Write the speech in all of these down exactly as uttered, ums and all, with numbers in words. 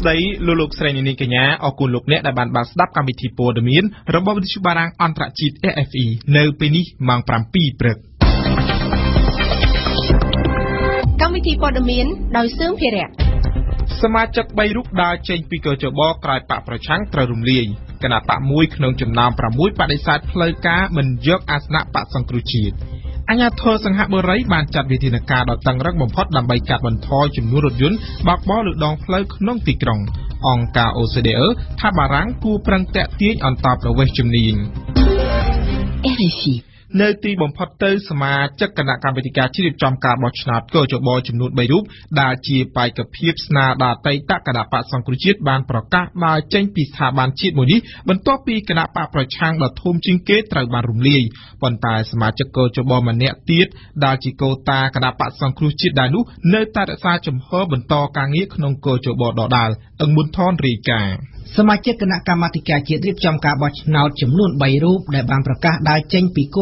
ដីលោកលោកស្រីនេះកញ្ញាអគុណលោកអ្នកដែលបានបាត់ស្ដាប់កម្មវិធីព័ត៌មានរបស់វិទ្យុបារាំងអន្តរជាតិ អាញាធរសង្ហបុរីបានចាត់វិធានការដល់តាំងរកបំផុតដើម្បីកាត់បន្ថយចំនួនរថយន្តបើកបរលើដងផ្លូវក្នុងទីក្រុងអង្គការ សមាជិកគណៈកម្មាធិការជាតិរៀបចំការបោះឆ្នោតចំនួន មូលហេតុ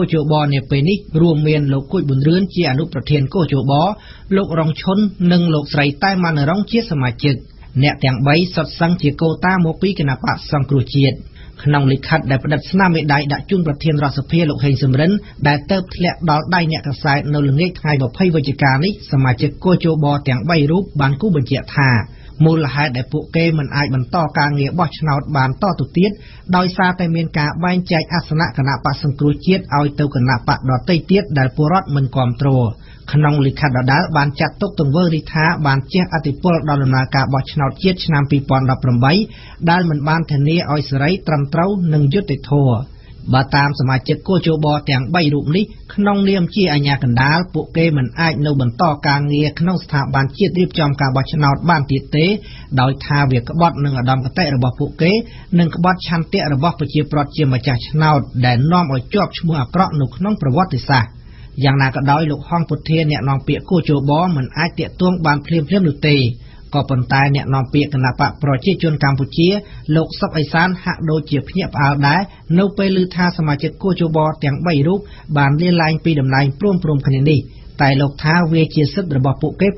ដែលពួកគេមិនអាចបន្តការងារបោះឆ្នោតបានតទៅទៀតដោយសារតែមានការបែងចែកអាសនៈគណៈបក្សសង្គ្រោះជាតិឲ្យទៅគណៈបក្សដទៃទៀតដែលពលរដ្ឋមិនគាំទ្រ បើតាមសមាជិកគូជបទាំង ក៏ប៉ុន្តែអ្នកនាំពាក្យគណៈបកប្រជាជនកម្ពុជាលោកសុខអេសានហាក់ដូចជាភ្ញាក់ផ្អើលដែរនៅពេលឮថាសមាជិកគូជបទាំង សូមបញ្ជាក់ថាសមាជិកគូជបមកពីគូតាអតីតគណៈបក្សសង្គ្រោះជាតិគឺមាន four រូបមានលោកគួយបុនរឿនជាអនុប្រធានគូជបលោករងឈុនលោកស្រីតែម៉ាន់រងនិងលោកហ៊ីងចរិតជាសមាជិកក៏ប៉ុន្តែលោកហ៊ីងចរិតបានបញ្ជាក់កាលពីថ្ងៃម្សិលមិញថាលោកនៅតែប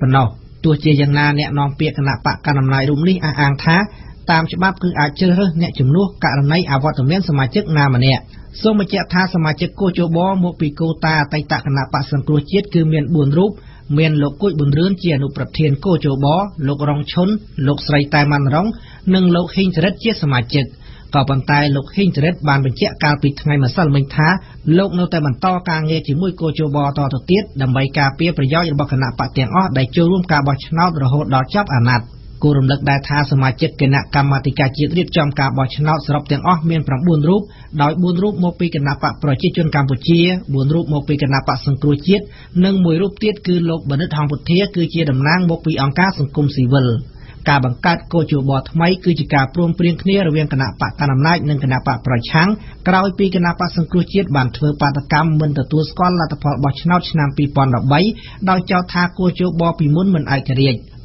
ន្តការងារជាមួយគូជបតទៅទៀតដើម្បីការពារប្រយោជន៍របស់គណៈបកទាំងអស់ដែលចូលរួមការបោះឆ្នោតរហូតដល់ចប់អាណត្តិ គូរំលឹកដែរថាសមាជិកគណៈកម្មាធិការជាតិរៀបចំការបោះឆ្នោតសរុបទាំងអស់មាន nine រូបដោយ four រូបមកពីគណៈបកប្រជាជនកម្ពុជា four រូបមកពីគណៈបកសង្គ្រោះជាតិនិង one រូបទៀតគឺលោកបណ្ឌិតហំពុធាគឺជាតំណាងមកពីអង្គការសង្គមស៊ីវិលការបង្កើតគូជបថ្មីគឺជាការព្រមព្រៀងគ្នារវាងគណៈបកកណ្ដាលអំណាចនិងគណៈបកប្រឆាំងក្រោយពីគណៈបកសង្គ្រោះជាតិបានធ្វើបាតកម្មមិនទទួលស្គាល់លទ្ធផលបោះឆ្នោតឆ្នាំ two thousand thirteen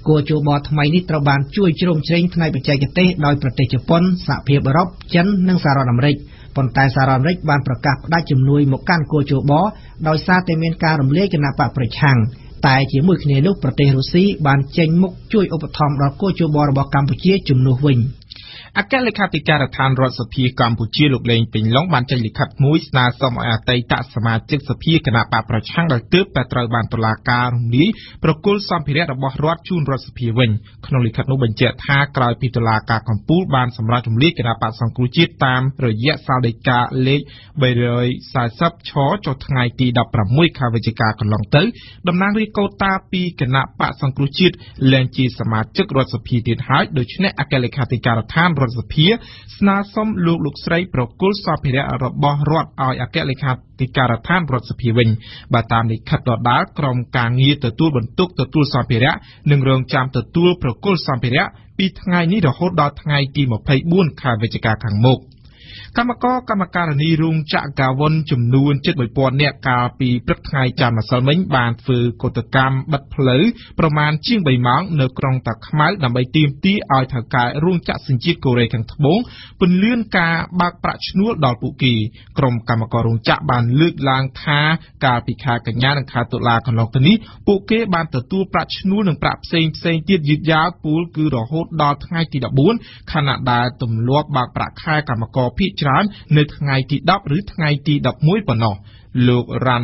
គោលជបថ្មីនេះត្រូវបានជួយជ្រោមជ្រែងផ្នែកបច្ចេកទេសដោយប្រទេសជប៉ុន អគ្គលេខាធិការរដ្ឋាភិបាលកម្ពុជាលោកលេងពេញឡុងបានចេញលិខិតមួយស្នើសុំឲ្យអតីតសមាជិកសភាគណៈបកប្រឆាងដែលទើបតែត្រូវបានតុលាការរំលាយប្រគល់សម្ភារៈរបស់រដ្ឋជូនរដ្ឋសភាវិញក្នុងលិខិតនោះបញ្ជាក់ថាក្រោយពីតុលាការកំពូលបានសម្រេចរំលាយគណៈបក្សសង្គ្រោះជាតិតាមរយៈសាលដីកាលេបរិយ forty-seven ឆចុះថ្ងៃទី ស្នើសុំលោកលោកស្រី ប្រគល់ សភារៈ របស់ រដ្ឋ ឲ្យ អគ្គលេខាធិការដ្ឋាន រដ្ឋ សភា វិញ បាទ តាម លិខិតដដែល ក្រុម ការងារ ទទួល បន្ទុក ទទួល សភារៈ និង រង ចាំ ទទួល ប្រគល់ សភារៈ ពី ថ្ងៃ នេះ រហូត ដល់ ថ្ងៃ ទី twenty-four ខែ វិច្ឆិកា ខាងមុខ លោករានបូរ៉ាប្រធានសហជីពមូលដ្ឋានប្រចាំរោងច័ក្រ មូលដ្ឋានឯកបណ្ដាលឲ្យបងប្អូនកម្មករគាត់ធ្វើគ្រប់កម្មរបស់ឆ្នាំ រងចាំទៀតរងចាំដល់ថ្ងៃទី សុខាប្រវ៉ាផាត់កម្មប្រវត្តិធ្វើអីចឹងបងគាត់កម្មប្រមាញ់ហ្នឹងខាងក្រុមហ៊ុនមូលដ្ឋានស៊ីកាងារហ្នឹងគាត់ប្រស្រាយមូលដ្ឋានកម្មករបងឯងហ្នឹងគាត់ផ្ដល់ឲ្យកម្មករចំបានចំនួន 50% មកដល់ពេលនេះមានគណៈបកមួយក្នុងចំណោមគណៈបកនយោបាយចំនួន អង្មុនថនរីកា គណៈបកសម្ព័ន្ធដើម្បីប្រជាធិបតេយ្យបានចេញលិខិតបដិសេធជាផ្លូវការហើយនៅថ្ងៃទី 20 វិច្ឆិកានេះ ថ្មីត្បិតត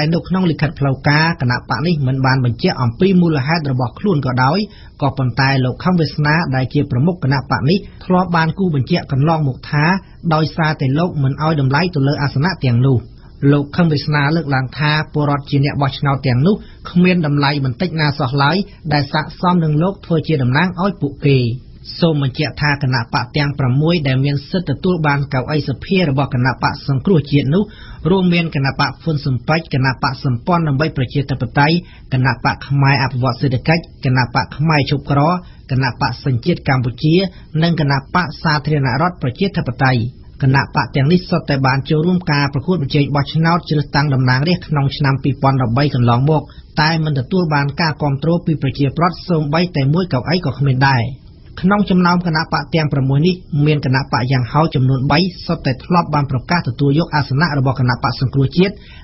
ែនៅក្នុងលិខិតផ្លូវការគណៈបកនេះមិនបានបញ្ជាក់អំពីមូលហេតុរបស់ខ្លួនក៏ដោយក៏ប៉ុន្តែលោកខំវាសនាដែលជាប្រមុខគណៈបកនេះធ្លាប់បានគូបញ្ជាក់កន្លងមកថា លោកខំវាសនាលើកឡើងថាបរតជាអ្នកបោះឆ្នោតទាំងនោះគ្មានតម្លៃបន្តិចណាសោះឡើយដែលសាកសមនឹងលោកធ្វើជាតំណាងឲ្យពួកគេ គណៈបកទាំងនេះសុទ្ធតែបានចូលរួមការប្រកួតប្រជែងបោះឆ្នោតជ្រើសតាំងតំណាងរាស្ត្រក្នុងឆ្នាំ 2013 កន្លងមកតែមិនទទួលបានការគាំទ្រពីប្រជាពលរដ្ឋសូម្បីតែមួយក៏ឯងក៏គ្មានដែរក្នុងចំណោមគណៈបកទាំង គណៈបកទាំងបីន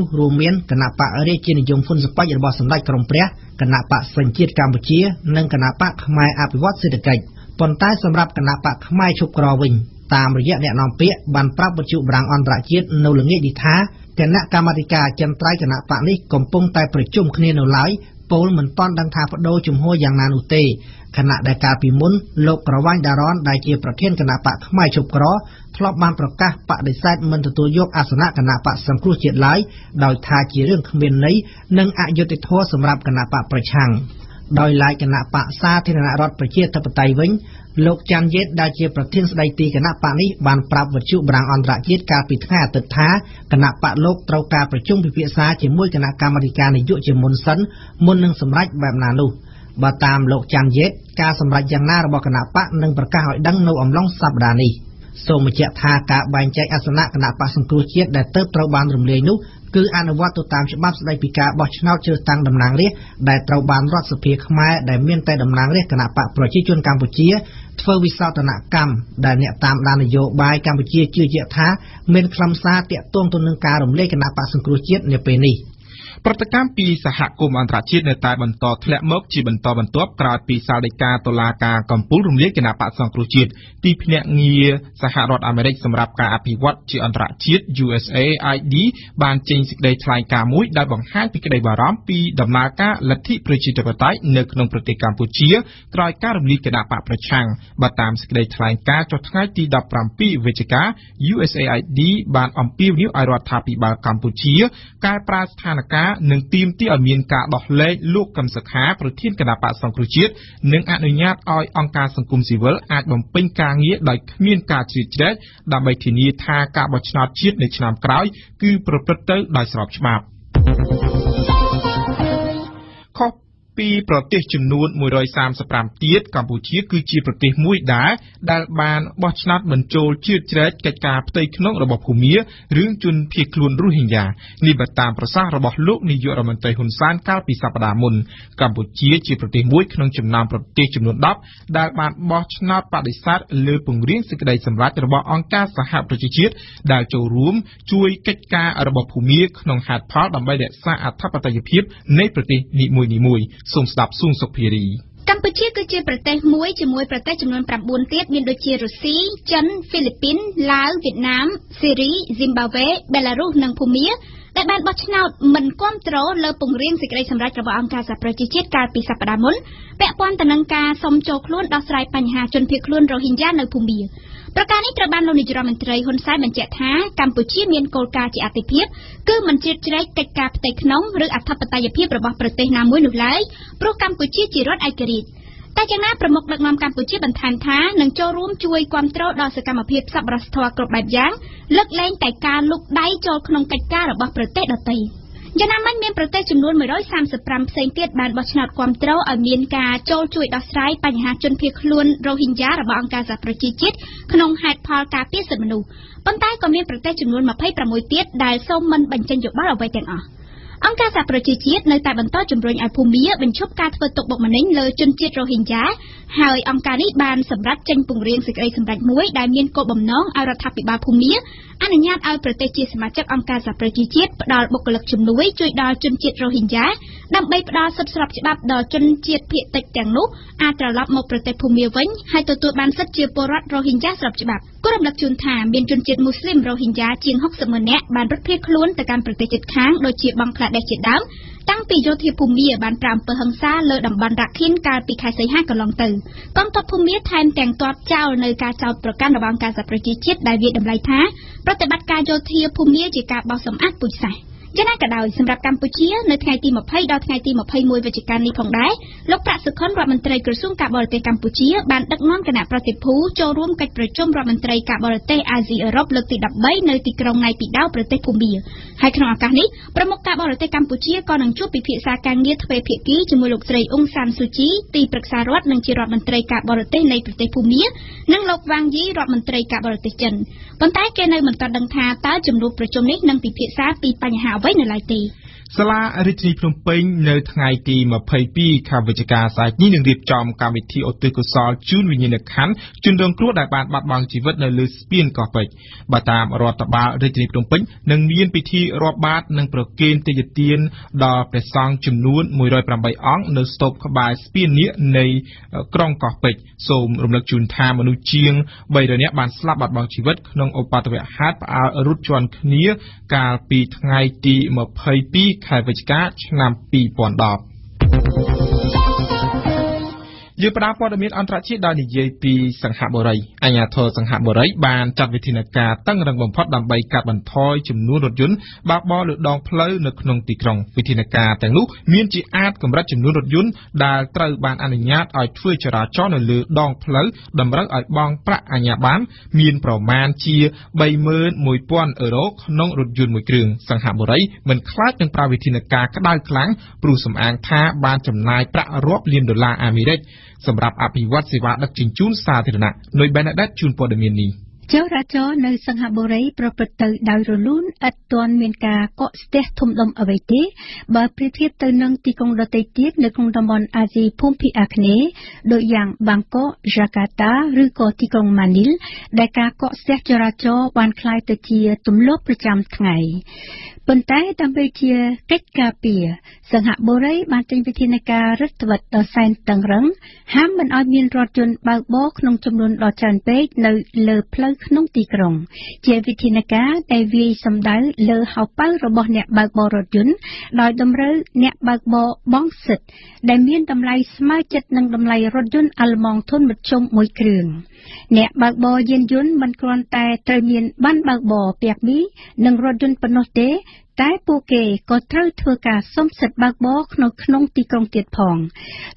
ោះរួមមានគណៈបករាជជានិយមហ៊ុន ធ្លាប់បានប្រកាសបដិសេធមិនទទួលយកអាសនៈគណៈបកសម្គ្រោះជាតិឡើយដោយថាជារឿងគ្មានន័យនិងអយុត្តិធម៌សម្រាប់គណៈបកប្រឆាំងដោយឡែកគណៈបកសាធារណរដ្ឋប្រជាធិបតេយ្យវិញលោកច័ន្ទយេតដែលជាប្រធានស្ដីទីគណៈបកនេះបានប្រាប់វិទ្យុបរាំងអន្តរជាតិកាលពីថ្ងៃអាទិត្យថាគណៈបកលោកត្រូវការប្រជុំពិភាក្សាជាមួយគណៈកម្មាធិការនយោជមុនសិនមុននឹងសម្រេចបែបណានោះ បើតាមលោកច័ន្ទយេតការសម្រេចយ៉ាងណារបស់គណៈបកនឹងប្រកាសឲ្យដឹងនៅអំឡុងសប្តាហ៍នេះ So much Taka by Jack as an act and passing cruise yet that third Troban Rumlenu, good and what to time shops like Pika, Botchnout, Tandam Langley, that Troban Rots of Pier Khmer, that Mintadam Langley, Kanapa, Prochichun, Cambodia, twelve without an account, that net time Lanayo by Cambodia, Julieta, Mint Clamsa, Tet Tonton Karum Lake and passing cruise yet near Penny. Protakampi Sahakum and Rachid the Taiwan Tot, Mok Chiban Top and Top, Crowd P. Salika, Tolaka, Compurum Lake and Apatsan Crucid, Deep near Saharot Americ, some Rapka Api Watch and Rachid, U S A I D, Ban Change Great Laikamu, Dabon Happy Barampi, Damaka, Lati Prechitapatai, Nerknon Protect Campuchia, Trikarum Lake and Apa Prechang, Batams Great Laika, Chotati Daprampi, Vichika, U S A I D, Ban Ampi, New Irotapi Bar Campuchia, Kai Pras Tanaka. នឹងទីមទីអមានការដោះលែងលោកកឹមសុខាប្រធានគណៈបកសង្គ្រោះជាតិនិងអនុញ្ញាតឲ្យអង្គការសង្គមស៊ីវិលអាចបំពេញការងារដោយគ្មានការជឿជាក់ដើម្បីធានាថាការបោះឆ្នោតជាតិនៅឆ្នាំក្រោយគឺប្រព្រឹត្តទៅដោយស្របច្បាប់ ពីប្រទេសចំនួន one hundred thirty-five ទៀតកម្ពុជាគឺជាប្រទេសមួយដែលបានបោះឆ្នោតបញ្ចូលជាតិ សូមស្ដាប់ស៊ុងសុភារី កម្ពុជាគឺជាប្រទេសមួយជាមួយប្រទេសចំនួន ដែលបានបោះឆ្នោតមិនគាំទ្រលើពង្រៀងសេចក្តីសម្រេចរបស់អង្គការសហប្រជាជាតិកាលពីសប្តាហ៍មុនពាក់ព័ន្ធទៅនឹងការសំចោលខ្លួនដោះស្រាយបញ្ហាជនភៀសខ្លួនរ៉ូហីញ៉ានៅភូមាប្រការនេះត្រូវបានលោកនាយរដ្ឋមន្ត្រីហ៊ុនសែនបញ្ជាក់ថាកម្ពុជាមានគោលការណ៍ជាអធិភាពគឺមិនជ្រៀតជ្រែកកិច្ចការផ្ទៃក្នុងឬអធិបតេយ្យភាពរបស់ប្រទេសណាមួយនោះឡើយព្រោះកម្ពុជាជារដ្ឋឯករាជ្យ តែយ៉ាងណាប្រមុខដឹកនាំកម្ពុជាបន្ថែមថានឹងចូលរួមជួយគាំទ្រដល់សកម្មភាពសប្បុរសធម៌គ្រប់បែបយ៉ាងលើកលែងតែការលុបដៃចូលក្នុងកិច្ចការរបស់ប្រទេសដទៃ យ៉ាងណាមិញមានប្រទេសចំនួន អង្គការសហប្រជាជាតិនៅតែបន្តជំរុញឲ្យភូមាបញ្ឈប់ការធ្វើទុកបុកម្នេញលើជនជាតិរ៉ូហីញ៉ាហើយអង្គការនេះបានសម្រាប់ចេញពង្រៀងសេចក្ដីសម្រេចមួយដែលមានគោលបំណងឲ្យរដ្ឋាភិបាលភូមាអនុញ្ញាតឲ្យប្រទេសជាសមាជិកអង្គការសហប្រជាជាតិផ្ដល់បុគ្គលិកជំនួយជួយដល់ជនជាតិរ៉ូហីញ៉ាដើម្បីផ្ដល់សិទ្ធិស្របច្បាប់ដល់ជនជាតិភៀតតិចទាំងនោះអាចត្រឡប់មកប្រទេសភូមាវិញហើយទទួលបានសិទ្ធិជាពលរដ្ឋរ៉ូហីញ៉ាស្របច្បាប់ ក៏រំលឹកជូនថាមានជនជាតិមូស្លីមរ៉ូហីញ៉ាជាង យ៉ាងណាក៏ដោយសម្រាប់កម្ពុជានៅថ្ងៃទី twenty ដល់ថ្ងៃទី twenty-one វិច្ឆិកានេះផងដែរលោកប្រាក់សុខុនរដ្ឋមន្ត្រីក្រសួងការបរទេសកម្ពុជាបានដឹកនាំគណៈប្រតិភូចូលរួមកិច្ចប្រជុំរដ្ឋមន្ត្រីកាបរទេសអាស៊ីអឺរ៉ុបលើកទី thirteen នៅទីក្រុងណៃពីដៅប្រទេសភូមាហើយក្នុងឱកាសនេះប្រមុខការបរទេសកម្ពុជាក៏នឹងជួបពិភាក្សាការងារទ្វេភាគីជាមួយលោកស្រីអ៊ុងសានស៊ូជីទីប្រឹក្សារដ្ឋនិងជារដ្ឋមន្ត្រីកាបរទេសនៃប្រទេសភូមានិងលោកវ៉ាងយីរដ្ឋមន្ត្រីកាបរទេសចិនប៉ុន្តែគេនៅមិនទាន់ដឹងថាតើជំនួបប្រជុំនេះនឹងពិភាក្សាពីបញ្ហាអ្វីនៅឡើយទេ សាលារាជធានីភ្នំពេញនៅថ្ងៃទី twenty-two ខែវិច្ឆិកាឆ្នាំ twenty ten យឺបដាព័ត៌មានអន្តរជាតិដោយនិយាយពីសង្ហបុរីអាញាធរសង្ហបុរីបានចាត់វិធានការតឹងរឹងបំផុតដើម្បីកាត់បន្ថយចំនួនរថយន្តបើកបរលើដងផ្លូវនៅក្នុងទីក្រុងវិធានការទាំងនោះមានជាអាចកម្រិតចំនួនរថយន្តដែលត្រូវបានអនុញ្ញាតឲ្យធ្វើចរាចរនៅលើដងផ្លូវតម្រូវឲ្យបង់ប្រាក់អាជ្ញាប័ណ្ណមានប្រមាណជា thirty thousand ដុល្លារអាមេរិកសម្រាប់អភិវឌ្ឍសេវាដឹកជញ្ជូនសាធារណៈ នៅ Benedict ជូនព័ត៌មាននេះ ចរាចរនៅសង្ហបុរីប្រព្រឹត្តទៅដោយរលូនឥតទាន់មានការកកស្ទះធំដុំអ្វីទេបើប្រៀបធៀបទៅនឹងទីក្រុងដទៃទៀតនៅក្នុងតំបន់អាស៊ីភូមិភាគអាគ្នេយ៍ដូចយ៉ាងបាងកក យ៉ាកាតាឬក៏ទីក្រុងម៉ានីលដែលការកកស្ទះចរាចរណ៍បានក្លាយទៅជាទម្លាប់ប្រចាំថ្ងៃប៉ុន្តែតាមពេលជាកិច្ចការពារសង្ហបុរីបានចេញវិធានការរឹតត្បិតដ៏សែនតឹងរ៉ឹងហាមមិនឲ្យមានរថយន្តបើកបរក្នុងចំនួនដ៏ច្រើនពេកនៅលើផ្លូវក្នុងទីក្រុងជាវិធានការដែលវាយសម្ដៅលើហោប៉ៅរបស់អ្នកបើកបររថយន្តដោយតម្រូវអ្នកបើកបរបង់សិទ្ធិដែលមានតម្លៃស្មើចិត្តនឹងតម្លៃរថយន្តអាល្លឺម៉ង់ធុនមធ្យមមួយគ្រឿងអ្នកបើកបរយានយន្តមិនគ្រាន់តែត្រូវមានប័ណ្ណបើកបរពាក់មីនិងរថយន្តប៉ុណ្ណោះទេតែពួកគេក៏ត្រូវធ្វើការសុំសិទ្ធិបើកបរក្នុងក្នុងទីក្រុងទៀតផង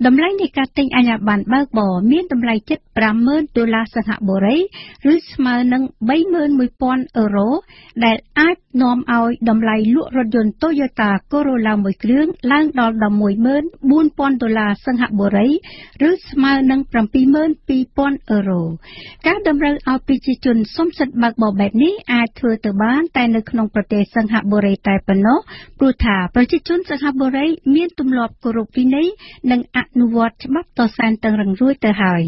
តម្លៃនៃការទិញអាជ្ញាប័ណ្ណបើកបរមានតម្លៃជិត ប្រាំម៉ឺន ដុល្លារសង្ហបុរីឬស្មើនឹង បីម៉ឺនមួយពាន់ អឺរ៉ូដែលអាចនាំឲ្យតម្លៃលក់រថយន្ត Toyota Corolla មួយគ្រឿងឡើងដល់ ដប់មួយម៉ឺន ដុល្លារសង្ហបុរីឬស្មើនឹង bảy mươi hai nghìn អឺរ៉ូការតម្រូវឲ្យប្រជាជនសុំសិទ្ធិបើកបរបែបនេះអាចធ្វើទៅបានតែនៅក្នុងប្រទេសសង្ហបុរីតែប៉ុណ្ណោះព្រោះថាប្រជាជនសង្ហបុរីមានទម្លាប់គោរពវិន័យនិងអនុវត្តច្បាប់តស៊ានតឹងរឹងរួចទៅហើយ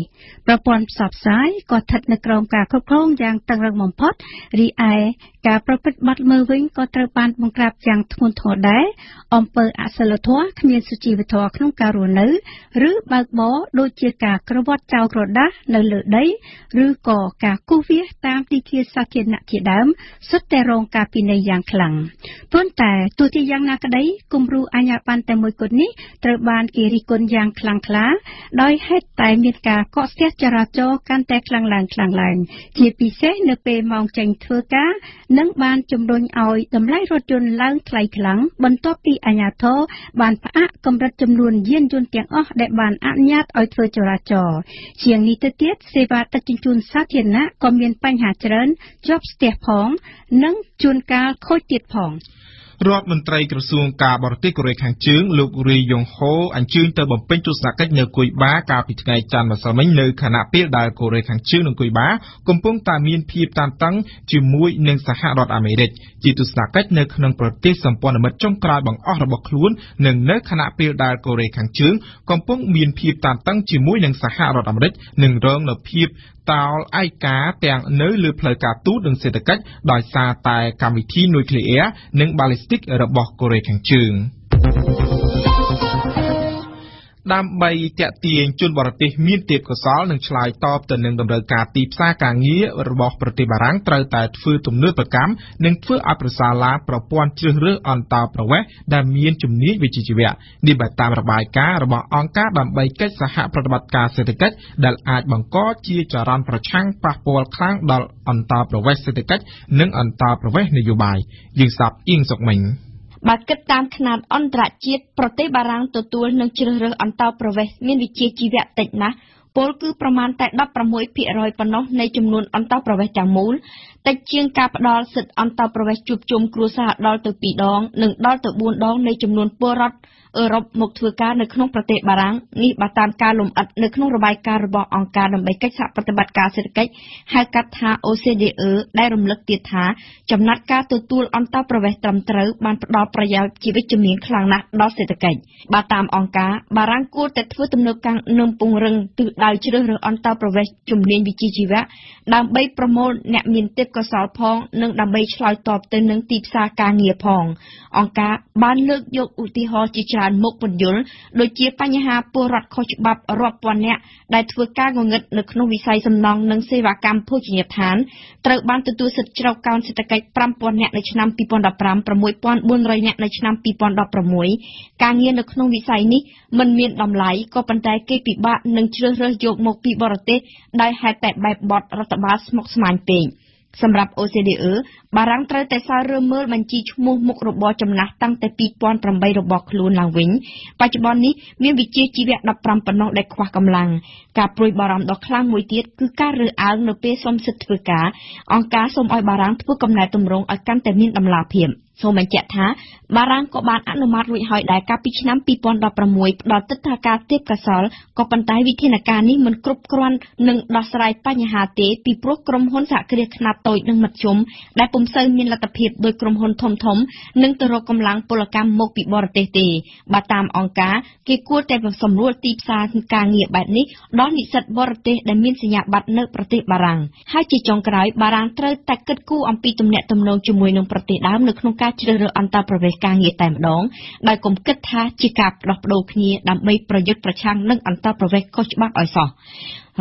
ប្រព័ន្ធផ្សព្វផ្សាយក៏ស្ថិតនៅក្រោមការគ្រប់គ្រងយ៉ាងតឹងរឹងបំផុតរីឯការប្រព្រឹត្តបទល្មើសវិញក៏ត្រូវបានបង្ក្រាបយ៉ាងធ្ងន់ធ្ងរដែរអង្គើអសិលធម៌គ្មានសុជីវធម៌ក្នុងការរស់នៅឬបើកបរដូចជាការក្រវាត់ចោលក្រដាសនៅលើដីឬក៏ការគូសវាសតាមទីធ្លាសាធារណៈជាដើមសុទ្ធតែរងការពិន័យយ៉ាងខ្លាំងប៉ុន្តែទោះជាយ៉ាងណាក្តីគំរូអាជ្ញាប័ណ្ណតែមួយគត់នេះត្រូវបានគេរិះគន់យ៉ាងខ្លាំងក្លាដោយហេតុតែមានការកកស្ទះចរាចរណ៍កាន់តែខ្លាំងឡើងខ្លាំងឡើងជាពិសេសនៅពេលម៉ោងចេញធ្វើការនិងបានជំរុញឲ្យតម្លៃរថយន្តឡើងថ្លៃខ្លាំងបន្ទាប់ពីអាជ្ញាធរបានផ្អាកកម្រិតចំនួនយានយន្តទាំងអស់ដែលបានអនុញ្ញាតឲ្យធ្វើចរាចរណ៍ជាងនេះទៅទៀតសេវាដឹកជញ្ជូនសាធារណៈក៏មានបញ្ហាច្រើនជាប់ស្ទះផងនិងជួនកាលខូចទៀតផងរដ្ឋមន្ត្រីក្រសួងការបរទេសកូរ៉េខាងជើងលោករីយ៉ុងហូអញ្ជើញទៅបំពេញទស្សនកិច្ចនៅគួយបាកាលពីថ្ងៃច័ន្ទម្សិលមិញនៅខណៈពេលដែលកូរ៉េខាងជើងនិងគួយបាកំពុងតែមានភាពតានតឹងជាមួយនឹងសហរដ្ឋអាមេរិកជាទស្សនកិច្ចនៅក្នុងប្រទេសសម្ព័ន្ធមិត្តចុងក្រោយបង្អស់របស់ខ្លួននិងនៅខណៈពេលដែលកូរ៉េខាងជើងកំពុងមានភាពតានតឹងជាមួយនឹងសហរដ្ឋអាមេរិកនិងរងនៅភាពតោលឯកាទាំងនៅលើផ្លូវការទូតនិងសេដ្ឋកិច្ចដោយសារតែកម្មវិធីនុយក្លេអ៊ែរនិងបាល់ីស្ទិករបស់កូរ៉េខាងជើងដើម្បីទាក់ទាញជនបរទេសមានទេពកោសល្យនិងឆ្លើយតបទៅនឹងតម្រូវការទីផ្សារការងាររបស់ប្រទេសបារាំងត្រូវតែធ្វើទំនើបកម្មនិងធ្វើឲ្យប្រសើរឡើងប្រព័ន្ធជ្រើសរើសអន្តោប្រវេសន៍ដែលមានជំនាញវិជ្ជាជីវៈនេះបើតាមរបាយការណ៍របស់អង្គការដើម្បីកិច្ចសហប្រតិបត្តិការសេដ្ឋកិច្ចដែលអាចបង្កជាចរន្តប្រឆាំងប៉ះពាល់ខ្លាំងដល់អន្តោប្រវេសន៍សេដ្ឋកិច្ចនិងអន្តោប្រវេសន៍នយោបាយយើងសាប់អ៊ីងសុកមិញបើគិតតាមຂະຫນាតអន្តរជាតិប្រទេសបារាំងទទួលនឹងជ្រើសរើសអន្តោប្រវេសន៍មានវិជ្ជាជីវៈតិចណាស់ពលគឺប្រមាណតែ ដប់ប្រាំមួយភាគរយ ប៉ុណ្ណោះនៃចំនួនអន្តោប្រវេសន៍ទាំងមូលតិចជាងការផ្ដល់សិទ្ធិអន្តោប្រវេសន៍ជួបជុំគ្រួសារដល់ទៅពីរដងនិងដល់ទៅbốnដងនៃចំនួនពលរដ្ឋអឺរ៉ុបមកធ្វើការនៅក្នុងប្រទេសបារាំងនេះបើតាមការលំអិតនៅក្នុងរបាយការណ៍របស់អង្គការដើម្បីកិច្ចសហប្រតិបត្តិការសេដ្ឋកិច្ចហៅកាត់ថា អូ សី ឌី អឺ ដែលរំលឹកទៀតថាចំណាត់ការទទួលអន្តោប្រវេសន៍ត្រឹមត្រូវបានផ្ដល់ប្រយោជន៍ជាវិជ្ជមានខ្លាំងណាស់ដល់សេដ្ឋកិច្ចបើតាមអង្គការបារាំងគួរតែធ្វើទំនើបកម្មនិងពង្រឹងទិសដៅជ្រើសរើសអន្តោប្រវេសន៍ជំនាញវិជ្ជាជីវៈដើម្បីប្រមូលអ្នកមានទេពកោសល្យផងនិងដើម្បីឆ្លើយតបទៅនឹងទីផ្សារការងារផងអង្គការបានលើកយកឧទាហរណ៍ជាច្រើនមុខពន្យល់ដូចជាបញ្ហាពលរដ្ឋខុសច្បាប់រាប់ពាន់នាក់ដែលធ្វើការងងឹតនៅក្នុងវិស័យសំណង់និងសេវាកម្មភោជនីយដ្ឋានត្រូវបានទទួលសិទ្ធិជ្រកកោនសេដ្ឋកិច្ច năm nghìn នាក់នៅឆ្នាំពីរពាន់ដប់ប្រាំ sáu nghìn bốn trăm នាក់នៅឆ្នាំពីរពាន់ដប់ប្រាំមួយការងារនៅក្នុងវិស័យនេះមិនមានតម្លៃក៏ប៉ុន្តែគេពិបាកនឹងជ្រើសរើសយកមកពីបរទេសដោយហេតុតែបែបបទរដ្ឋបាលស្មុគស្មាញពេកសម្រាប់ អូ សី ឌី អឺ បារាំងត្រូវតែសាររើមើលបញ្ជីឈ្មោះមុខរបរចំណាស់តាំងតែពីរពាន់ប្រាំបីរបស់ខ្លួនឡើងវិញបច្ចុប្បន្ននេះមានវិជ្ជាជីវៈដប់ប្រាំប៉ុណ្ណោះដែលខ្វះកម្លាំងការព្រួយបារម្ភដ៏ខ្លាំងមួយទៀតគឺការរើអើងនៅពេលសុំសិទ្ធិធ្វើការអង្គការសូមឲ្យបារាំងធ្វើកំណែទម្រង់ឲ្យកាន់តែមានតម្លាភាព So my jetha, Barang Koban at Nomadri Hoy, like a pitch nump people on the Pramoy, Dotaka, Tip Casal, Copantai within a canny, Mun Krup Kron, Nung Losrai Panahate, Pipro Krom Honsa Kriknaptoid Nung Matum, Lapum Selmin Latapip, Doy Krom Hon Tom Tom, Nung Torokum Lang Polakam Mopi Borte, Batam Onka, Kikur Tap of some road tips and Kangi Batni, Donny Sat Borte, the Minsinya Batner Prote Barang. Hachi Chonkrai, Barang Trail Taku and Pitum Netum no Chumuinum Prote Dam, Nuknum. ការជ្រើសរើសអន្តរប្រវេសន៍ការងារតែម្ដងដោយគំគិតថាជាការផ្លាស់ប្ដូរគ្នាដើម្បីប្រយុទ្ធប្រឆាងនឹងអន្តរប្រវេសន៍ខុសច្បាប់ឲ្យសោះ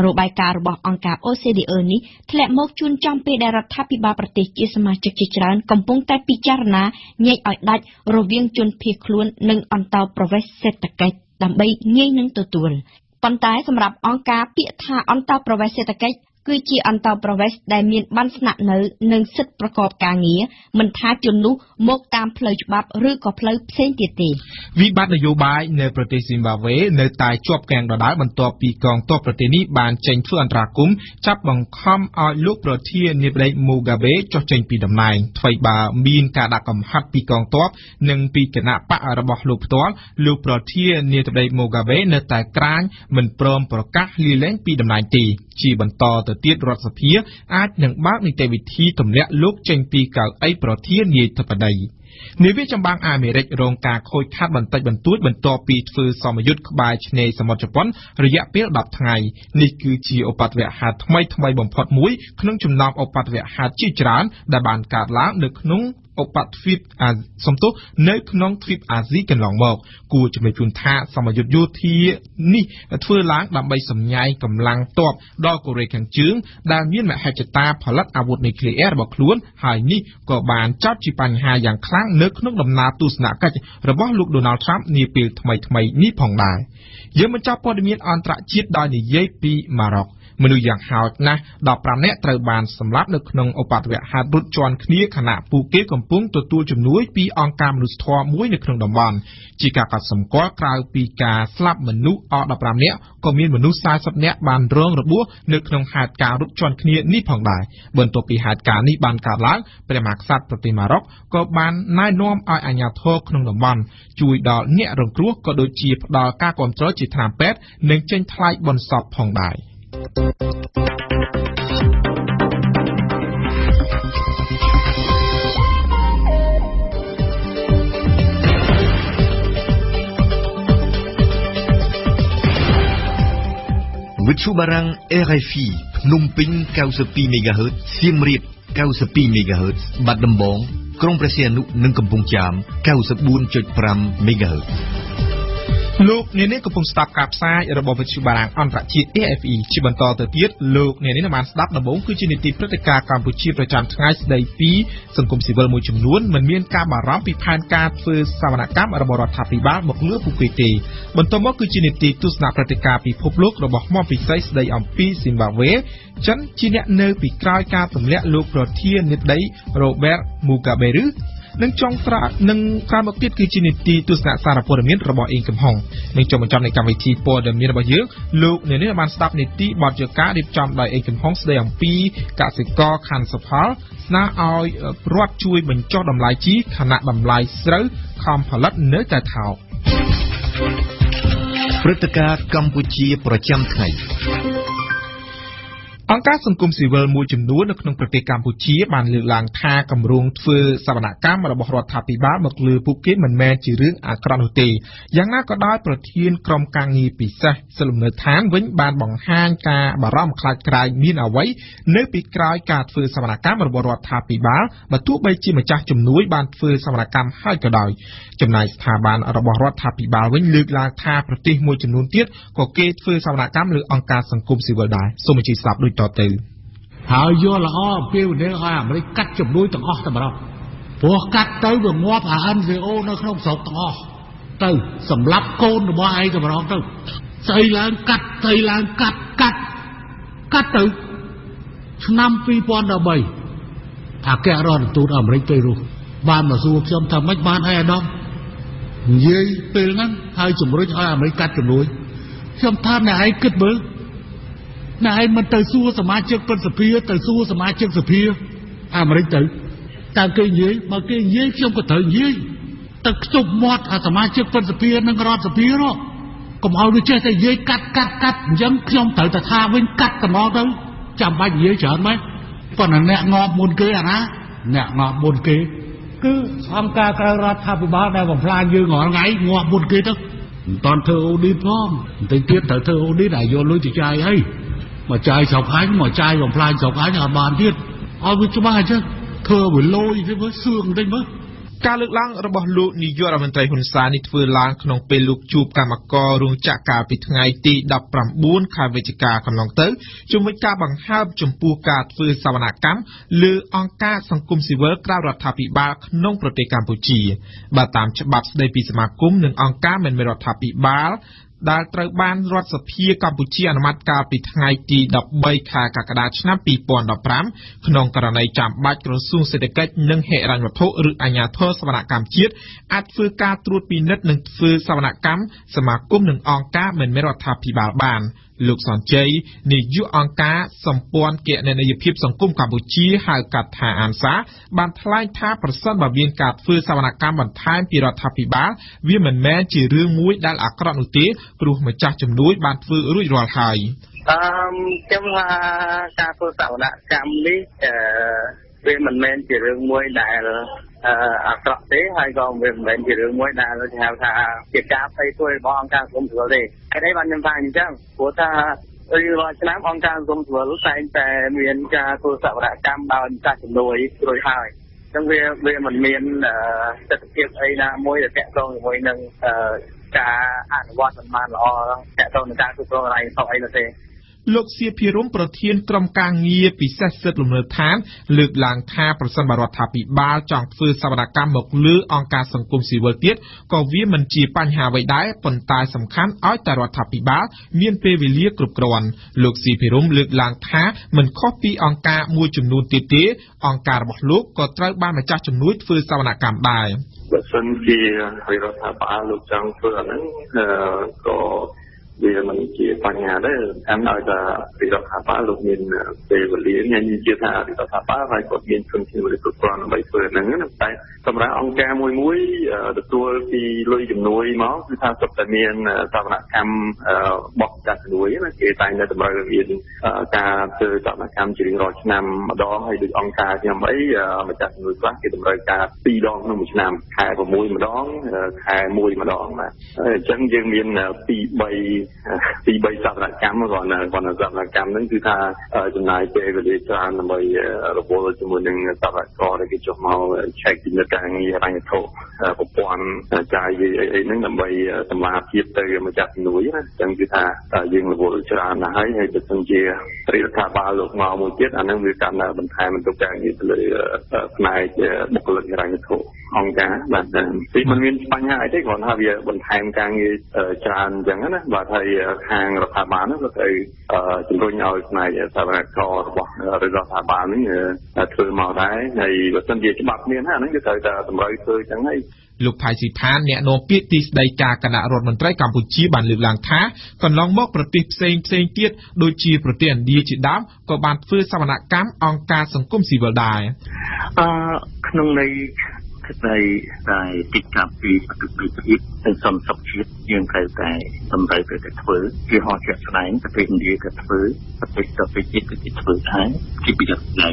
របាយការណ៍របស់អង្គការ អូ សី ឌី អឺ នេះធ្លាក់មកជួនចំពេលដែលរដ្ឋាភិបាលប្រទេសជាសមាជិកជាច្រើនកំពុងតែពិចារណាញែកឲ្យដាច់រវាងជនភៀសខ្លួននិងអន្តរប្រវេសន៍សេដ្ឋកិច្ចដើម្បីងាយនឹងទទួលប៉ុន្តែសម្រាប់អង្គការពាក្យថាអន្តរប្រវេសន៍សេដ្ឋកិច្ច គឺជាអន្តរប្រវេសន៍ដែលមានបានស្នាក់នៅនិងសិទ្ធិប្រកបការងារមិនថា ទៀតរដ្ឋសភាអាចនឹងបើកនីតិវិធីទម្លាក់លោកចេញពីកៅអីប្រធាននាយដ្ឋបតី នាវាចម្បាំងអាមេរិករងការខូចខាតបន្តិចបន្តួចបន្ទាប់ពីធ្វើសមយុទ្ធក្បែរឆ្នេរសមុទ្រជប៉ុនរយៈពេល ដប់ ថ្ងៃនេះគឺជាឧបទ្វេហៈថ្មីថ្មីបំផុតមួយក្នុងចំណោមឧបទ្វេហៈជាច្រើនដែលបានកើតឡើងនៅក្នុង ឧបទ្វីបអាសមទោសនៅក្នុងទ្វីបអាស៊ីកន្លងមកគួរជំរុញថាសមយុទ្ធយោធានេះធ្វើឡើងដើម្បីសម្ញាយកម្លាំងទ័ពដល់កូរ៉េខាងជឿនដែលមានមហិច្ឆតាផលិតអាវុធនុយក្លីអ៊ែររបស់ខ្លួនហើយនេះក៏បានចាប់ជាបញ្ហាយ៉ាងខ្លាំងនៅក្នុងដំណើរទស្សនកិច្ចរបស់លោក មនុស្សយ៉ាងហោចណាស់ Mitsubarang R F I ភ្នំពេញ ninety-two មេហ្គាហឺត សៀមរាប ninety-two មេហ្គាហឺត បាត់ដំបង ក្រុងព្រះសីហនុ និង កំពង់ចាម ninety-four point five មេហ្គាហឺត លោកអ្នកនេះកំពុងស្ដាប់ការផ្សាយរបស់វិទ្យុបារាំងអន្តរជាតិ A F E ជាបន្តទៅទៀតលោកអ្នកនេះបានស្ដាប់ដំបូងគឺជានីតិព្រឹត្តិការណ៍កម្ពុជាប្រចាំថ្ងៃស្ដីពីសង្គមស៊ីវិលមួយចំនួនមិនមានការបារម្ភពីផែនការធ្វើសវនកម្មរបស់រដ្ឋាភិបាលមកលើពួកគេទេ នឹងចង់ត្រានឹងក្រមគិតគឺជានីតិទស្សនៈសារព័ត៌មានរបស់អង្គកំហុងនឹង អង្គការសង្គមស៊ីវិលមួយចំនួននៅក្នុងប្រទេសកម្ពុជាបានលើកឡើងថាគម្រោងធ្វើសវនកម្មរបស់រដ្ឋាភិបាលមកលើពួកគេមិនមែនជារឿងអាក្រក់នោះទេយ៉ាងណាក៏ដោយប្រធានក្រុមការងារពិសេស ហើយយកលអស់ពេលនេះឲ្យអាមេរិកកាត់ចំនួនទាំងអស់តែម្ដងព្រោះកាត់ទៅវាងាប់អាអិន ណែមិនទៅសួរសមាជិកព្រឹទ្ធសភាទៅសួរសមាជិកសភាអាមេរិកទៅ Tao kêu nhí, mà kêu nhí không có thời nhí. Tao chụp mót à, thoải mái chiếc phân sập nó ngọt sập đó. Còn hầu như chơi thì nhí cắt cắt cắt, giống không thời ta tha với cắt cả nó đâu. Chẳng bao nhí trở mấy. Còn là nẹt ngọt buồn kế à ná, nẹt ngọt buồn kế. Cứ tham ca ca ra tham bị bá đây còn pha như ngọt ngáy ngọt buồn kế đó. Toàn thơ ô đi phong, tính tiết thở thơ ô đi này vô lối thì trai ấy. Mà trai sọc hánh, mà trai còn pha sọc hánh là bàn tiết. Ôi với chú ba chứ. ធ្វើវិលយទៅមើលសឿងតិចមើលការលើកឡើងរបស់លោកនាយករដ្ឋមន្ត្រីហ៊ុនសែននេះធ្វើឡើងក្នុងពេលលោកជួបកម្មកររោងចក្រកាលពីថ្ងៃទី ដប់ប្រាំបួន ខែវិច្ឆិកាកន្លងទៅជាមួយការបង្ហើបចម្ពោះការធ្វើសវនកម្មលើអង្គការសង្គមស៊ីវិលក្រៅរដ្ឋាភិបាលក្នុងប្រទេសកម្ពុជា ដែល ត្រូវ បាន រដ្ឋ សភា កម្ពុជា អនុម័ត កាល ពី ថ្ងៃ ទី ដប់បី ខែកក្កដា ឆ្នាំ ពីរពាន់ដប់ប្រាំ ក្នុង ករណី ចាំ បាច់ ក្រសួង សេដ្ឋកិច្ច និង ហិរញ្ញវត្ថុ ឬ អាជ្ញាធរ សវនកម្ម ជាតិ អាច ធ្វើ ការ ត្រួត ពិនិត្យ និង ធ្វើ សវនកម្ម សមាគម និង អង្គការ មិន មែន រដ្ឋាភិបាល បាន លោក សនជ័យ នាយក អង្គការ សម្ព័ន្ធ គណនេយ្យភាព សង្គម កម្ពុជា ហៅ កាត់ ថា អានសា បាន ថ្លែង ថា ប្រសិន បើ មាន ការ ធ្វើ សវនកម្ម បន្ថែម ពី រដ្ឋាភិបាល វា មិន មែន ជា រឿង មួយ ដែល អាក្រក់ នោះ ទេ ព្រោះម្ចាស់ជំនួយបានធ្វើរួចរាល់ហើយតាមខ្ញុំថាការធ្វើសវនកម្មនេះវាមិនមែនជារឿងមួយដែលអាក្រក់ទេហើយក៏វាមិនមែនជារឿងមួយដែលហៅថាជាការផ្ទៃផ្ទួយរបស់អង្គការសង្គមស៊ីវិលទេគេនេះបានខ្ញុំថាអញ្ចឹងព្រោះថារឿងរាល់ឆ្នាំអង្គការសង្គមស៊ីវិលតែងតែមានការធ្វើសវនកម្មដោយម្ចាស់ជំនួយរួចហើយ ចឹងវាវាមិនមានទស្សនវិជ្ជាអីណាមួយដែលតកតងជាមួយនឹងការអនុវត្តមិនបានល្អតកតងនឹងការគ្រប់គ្រងអីសោះអីនោះទេ លោកសៀភិរមប្រធានក្រុមការងារពិសេសសិទ្ធិលំនៅឋានលើកឡើងថាប្រសិនបើរដ្ឋាភិបាលចង់ធ្វើសវនកម្មមកលើអង្គការសង្គមស៊ីវិលទៀតក៏វាមិនជាបញ្ហាអ្វីដែរប៉ុន្តែសំខាន់ឲ្យតែរដ្ឋាភិបាលមានពេលវេលាគ្រប់គ្រាន់លោកសៀភិរមលើកឡើងថាមិនខុសពីអង្គការមួយចំនួនទៀតទេអង្គការរបស់លោកក៏ត្រូវបានម្ចាស់ជំនួយធ្វើសវនកម្មដែរ វាមិនជាបញ្ហាដែរអង្គឲ្យតែរដ្ឋាភិបាលលោកមានពេលវេលាមានជាថារដ្ឋាភិបាល ពីបីសាវកម្មក៏នៅគាត់នៅសាវកម្មហ្នឹងគឺថាចំណាយពេលវេលាច្រើនដើម្បីរបបជាមួយនឹងសាវកម្ម ខាងរដ្ឋាភិបាលនោះក៏ទៅជំរុញឲ្យផ្នែកសវនកម្មរបស់រដ្ឋាភិបាលនេះធ្វើមកដែរហើយបើសិនជាច្បាប់មានហ្នឹងគឺត្រូវតែតម្រូវធ្វើចឹងហើយ លោកផៃស៊ីផានអ្នកនាំពាក្យទីស្តីការគណៈរដ្ឋមន្ត្រីកម្ពុជាបានលើកឡើងថាកន្លងមកប្រទេសផ្សេងៗទៀតដូចជាប្រទេសឥណ្ឌាជាដើមក៏បានធ្វើសវនកម្មអង្គការសង្គមស៊ីវិលដែរអឺក្នុងន័យ ในទីកាពីប្រតិបត្តិភាព ហើយយើងឃើញថាតែអង្គការមិនមែនរដ្ឋាភិបាល អង្គការមិនមែនរដ្ឋាភិបាលនេះកើតចេញពីសង្គមខ្មែរខ្លួនឯ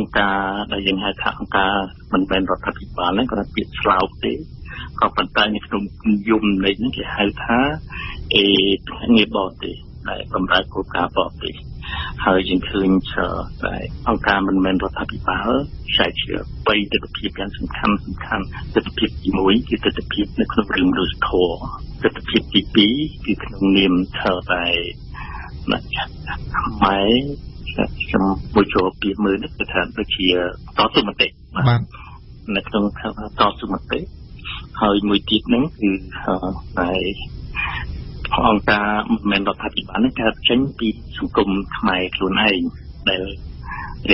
ងដែលរ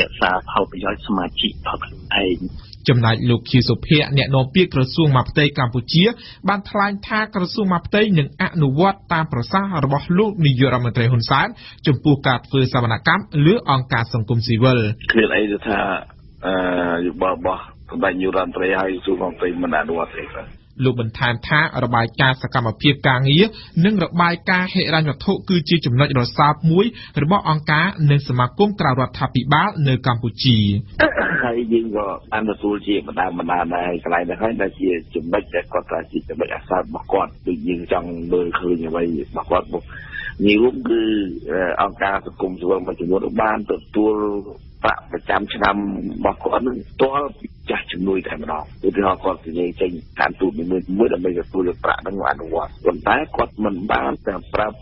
ក្សាផលប្រយោជន៍សមាជិកផងខ្លួនឯង ចំណែកលោកខៀវសុភ័ក្រអ្នកនាំពាក្យក្រសួងមកផ្ទៃកម្ពុជាបានថ្លែងថាក្រសួងមកផ្ទៃនឹងអនុវត្តតាមប្រសាសន៍របស់លោកនាយករដ្ឋមន្ត្រីហ៊ុនសែនចំពោះការធ្វើសវនកម្មលើអង្គការសង្គមស៊ីវិល គ្រាអីទៅថា Look when time time or by gas a come appear gang here, Nungra by car, head around your talk good chicken, not your sap mui, about on car, Nensamacum crowd happy bar, no campuchi. I didn't go under Sulji, Madame Madame, the kind that she is to make the contract, to make a sap macot, to give young boy clean away macot. You look on car to come to one, but you want a band of tour. But the Chamcham Bakon told Judge Mood and Rock. It is not called today, saying, Can't do me with Mood and make a fool of Prattman and was. When I got man bound and Prat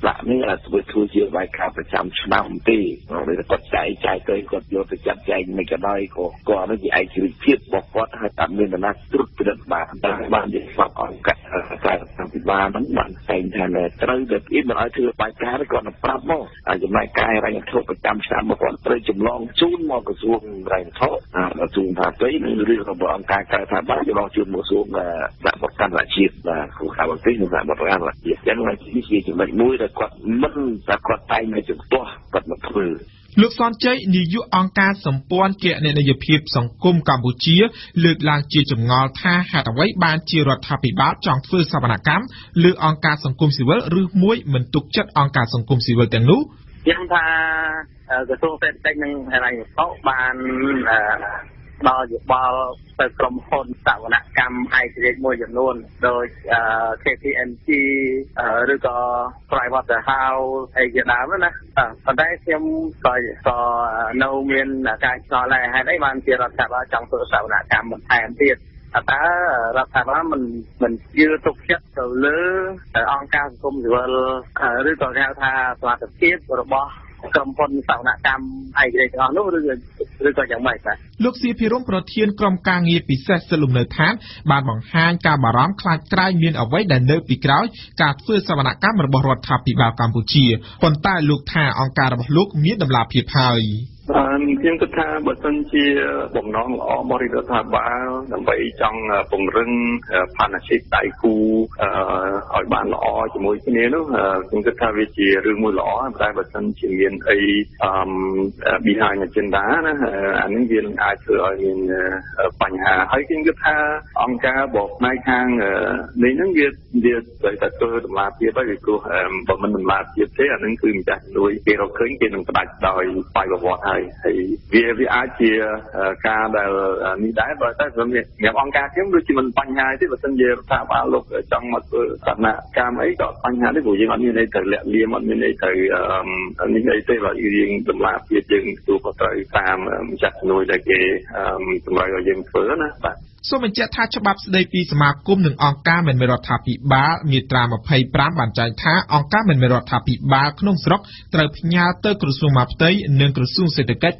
Prattman as with two years like Captain Chamcham Day, or with a pot side, I got your Judge make a noise or go on the ice with Kip or what had I made the last two to the man. That's one is fuck on side of something one and one saying, and I tried that even I took my carriage on a problem. I did my guy and I took a Chamcham upon Bridge of Long. ជូនមកក្រសួងរ៉ែនថោក Look on Jay, you uncat some point getting in your peeps on Kum Cambodia, look like Jim Nalta had a white band tear or happy bar, junk first Sabanakam, look uncat some Kumsiwell, Ruth Moy, Mentuchet uncat some Kumsiwell than Lou. Yampa, the so said, taking and I thought ban. Ball from home, Savanakam, I did more than known. So, K P M G, Rugo, private house, Asian Avana. But I assume for no mean that I saw I had a man here of Tava, Jump to Savanakam, I am here. At that time, when you took ships to Lur, Ankas, Kumwell, Rugo, Gata, Plat of Kids, or a boss. ក្រុមហ៊ុនសវនកម្មឯករាជ្យទាំងនោះឬក៏ឬក៏យ៉ាងម៉េចបាទលោកសៀភិរមប្រធានក្រុមការងារពិសេសសិលលំនៅឋានបានបង្ហាញការបារម្ភខ្លាចក្រែងមានអ្វីដែលនៅពីក្រោយការធ្វើសវនកម្មរបស់រដ្ឋាភិបាលកម្ពុជាប៉ុន្តែលោកថាអង្គការរបស់លោកមានតម្លាភាពហើយ បាទខ្ញុំគិតថាបើសិនជាបំណងល្អមករីរដ្ឋាភិបាលដើម្បីចង់ពង្រឹងផាណាស៊ីបដៃគូឲ្យបានល្អជាមួយគ្នានោះខ្ញុំគិតថាវាជារឿងមួយល្អតែបើសិនជាមានអី វាវាអាចជាការដែលនេះដែរបើតែខ្ញុំអង្គការខ្ញុំដូចជាមិនបញ្ហាទេបើសិនជារដ្ឋាភិបាលលោកចង់មកធ្វើសកម្មកម្មអីក៏បញ្ហានេះព្រោះយើងអត់មានន័យទៅលាក់លៀមអត់មានន័យទៅនេះអីទេបើយើងយើងធ្វើណាបាទ សូមបញ្ជាក់ថាច្បាប់ស្តីពីសមាគមនិងអង្គការមិនមែនរដ្ឋាភិបាលមានត្រាម ឯកសារដើមដែលផ្ញើទៅម្ចាស់ជំនួយព្រមទាំងឯ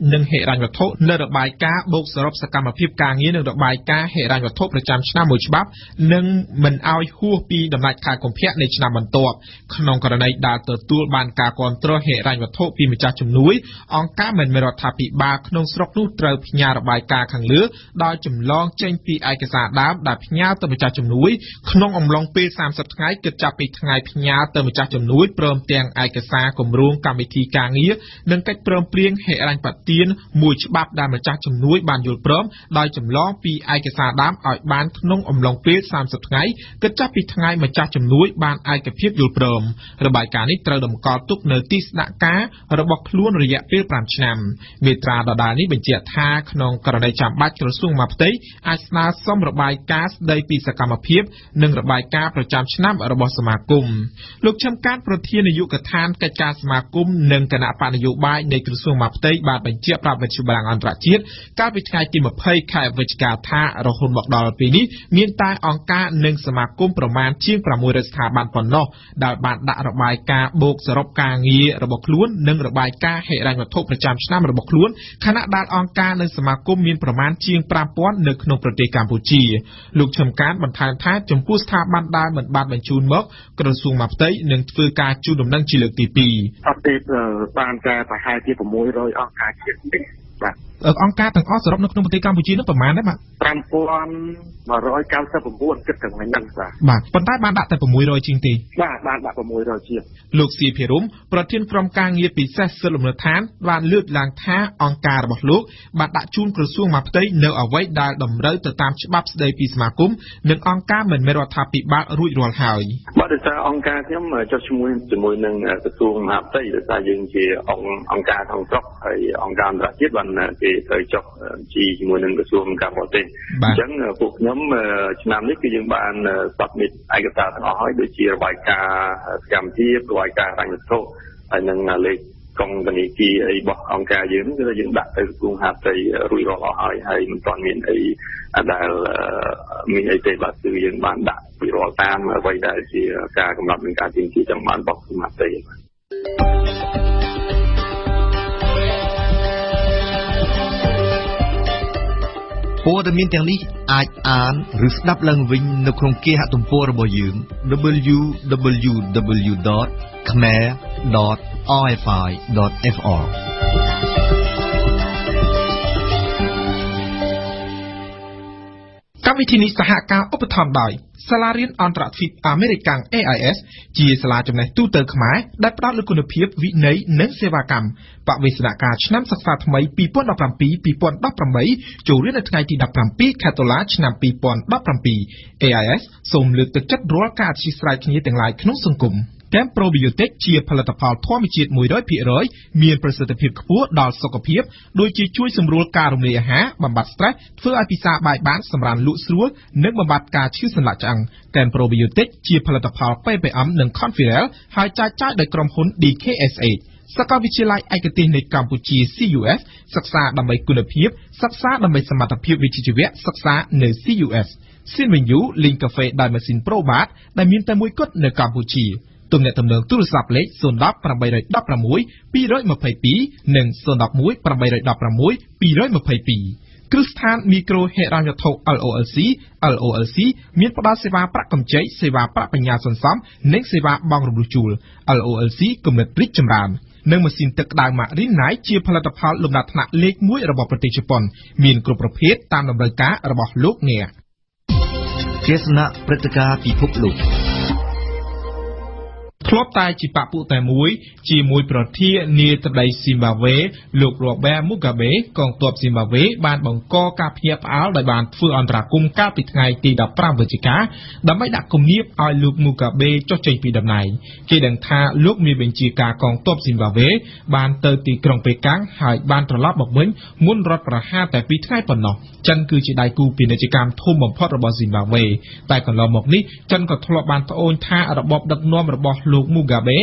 កសារគម្រោងកម្មវិធីការងារនិងកិច្ចព្រមព្រៀងហិរញ្ញប្បទានមួយច្បាប់ដែលម្ចាស់ជំនួយបានយល់ព្រមដោយចម្លងពីឯកសារដើមឲ្យបានក្នុងអំឡុងពេល សាមសិប ថ្ងៃ គិតចាប់ពីថ្ងៃម្ចាស់ជំនួយបានឯកភាពយល់ព្រមរបាយការណ៍នេះត្រូវតម្កល់ទុកនៅទីស្នាក់ការរបស់ក្លួនរយៈពេល 5 ឆ្នាំមេត្រាដដែលនេះបញ្ជាក់ថាក្នុងករណីចាំបាច់ក្រសួងមហាផ្ទៃអាចស្នើសុំ របាយការណ៍ប្រចាំឆ្នាំរបស់សមាគម កម្ពុជាលោកចំការបន្ថែមថាចំពោះស្ថាប័នដែលមិនបានបញ្ជូនមកក្រសួងមកផ្ទៃនឹងធ្វើការជួលដំណឹងជាលើកទី ពីរ អត់ទេបានតែប្រហែលជា 600 អង្គការជាតិ បាទអង្គការទាំងអស់សរុបនៅក្នុងប្រទេសកម្ពុជានោះប្រមាណដែរបាទ ជាជំនួយនឹងក្រសួងការបរទេសអញ្ចឹងពួកខ្ញុំឆ្នាំនេះគឺយើងបានស្បមីតឯកសារទាំងអស់ហើយដូចជារបាយការណ៍កម្មវិធីរបាយការណ៍រញ្ញវត្ថុហើយនឹងលេខកងធនាគារអីរបស់អង្គការយើងគឺយើងដាក់ទៅក្រសួងហត្ថីរួចរាល់អស់ហើយហើយមិនទាន់មានអីដែលមានអីទេបាទគឺយើងបានដាក់រួចរាល់តាមអ្វីដែលជាការកំណត់នឹងការទីទីចំបានរបស់ ព័ត៌មានទាំងនេះអាចអានឬស្ដាប់ឡើងវិញនៅក្នុងគេហទំព័ររបស់យើង កម្មវិធីនេះសហការឧបត្ថម្ភដោយសាលារៀនអន្តរជាតិអាមេរិក Camp Probiotic ជាផលិតផលធម្មជាតិ one hundred percent មានប្រសិទ្ធភាពខ្ពស់ដល់សុខភាពដោយជាជួយសម្រួលការរំលាយអាហារបំបាត់ stress ធ្វើឲ្យពិសារបាយបានសម្រានលក់ស្រួលនិងបំបាត់ការឈឺសន្លាក់ឆ្អឹង Camp Probiotic ជាផលិតផល P P M និង Conferel ហើយចែកចាយដោយក្រុមហ៊ុន D K S H សាកលវិទ្យាល័យឯកទេសនៃកម្ពុជា C U S សិក្សាដើម្បីគុណភាពសិក្សាដើម្បីសមត្ថភាពវិជ្ជាជីវៈសិក្សានៅ C U S Sinvenue Link Cafe ដោយម៉ាស៊ីន Probat ដែលមានតែមួយគត់នៅកម្ពុជា ទំនាក់ទំនងទូរស័ព្ទលេខ zero one zero eight one six two two two two និង zero one one eight one six two two two two គ្រឹះស្ថាន មីក្រូហិរញ្ញវត្ថុ L O L C L O L C មានផ្តល់សេវាប្រាក់កម្ចីសេវាប្រាក់បញ្ញាសន្សំ និង សេវាបង់រំលោះជួល L O L C គំនិតរីកចម្រើន និង ម៉ាស៊ីនទឹកក្តៅ Marine Night ជាផលិតផលលំដាប់ថ្នាក់លេខ one របស់ប្រទេសជប៉ុន មានគ្រប់ប្រភេទ តាមតម្រូវការរបស់លោកអ្នក ទេសនាព្រឹត្តិការណ៍ពិភពលោក ធ្លាប់តែជាបពុតតែមួយជាមួយប្រធាននាយតដីស៊ីមបាវេលោករបេមុកាបេកងទ័ពស៊ីមបាវេបានបង្កការភ័យផ្អើលដោយបានធ្វើអន្តរាគមន៍កាលពីថ្ងៃទី fifteen ប្រាំបច្ឆិកាដើម្បីដាក់គំនាបឲ្យលោកមុកាបេចុះចេញពីតំណែងគេដឹងថាលោកមានបញ្ជាការកងទ័ពស៊ីមបាវេបានទៅទីក្រុងប៉េកាំងហើយបានត្រឡប់មកវិញមុនរដ្ឋប្រហារតែ two ថ្ងៃប៉ុណ្ណោះចិនគឺជាដៃគូពាណិជ្ជកម្មធំបំផុតរបស់ស៊ីមបាវេតែកន្លងមកនេះចិនក៏ធ្លាប់បានត្អូញថារបបដឹកនាំរបស់លោកមុកាបេ តើ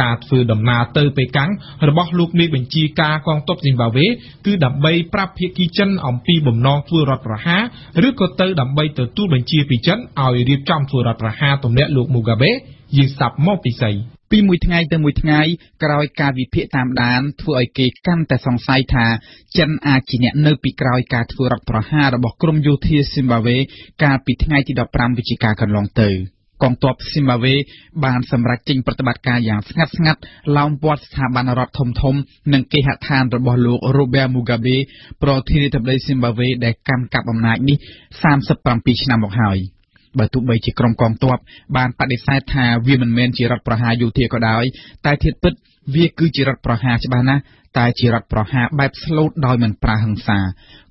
ការធ្វើដំណើរទៅប៉េកាំងរបស់លោកមេបញ្ជាការកងទ័ពស៊ីមបាវេគឺដើម្បីប្រាប់ភាគីចិនអំពីបំណងធ្វើរដ្ឋប្រហារឬក៏ទៅដើម្បីទទួលបញ្ជាពីចិនឲ្យរៀបចំធ្វើរដ្ឋប្រហារទម្លាក់លោកមុកាបេយីសាប់មកពីសី ពីមួយថ្ងៃទៅមួយថ្ងៃក្រោយការវិភាគតាមដានធ្វើឲ្យគេកាន់តែសង្ស័យថាចិនអាចជាអ្នកនៅពីក្រោយការធ្វើរដ្ឋប្រហាររបស់ក្រុមយោធាស៊ីមបាវេកាលពីថ្ងៃទី កងទ័ពស៊ីមបាវេបានសម្រេចចេញប្រតិបត្តិការយ៉ាងស្ងាត់ស្ងាត់ឡើងព័ទ្ធស្ថាប័នរដ្ឋធំៗនិងគេហដ្ឋានរបស់លោករូបែរមូកាបេប្រធានាធិបតីស៊ីមបាវេដែលកាន់កាប់អំណាចនេះ បានបដិសេធថាវាមិនមែនជារដ្ឋប្រហារយោធាក៏ដោយតែធៀបពិតវាគឺជារដ្ឋប្រហារច្បាស់ណាស់ តែជារដ្ឋប្រហារបែបស្លូតដោយមិនប្រើហិង្សា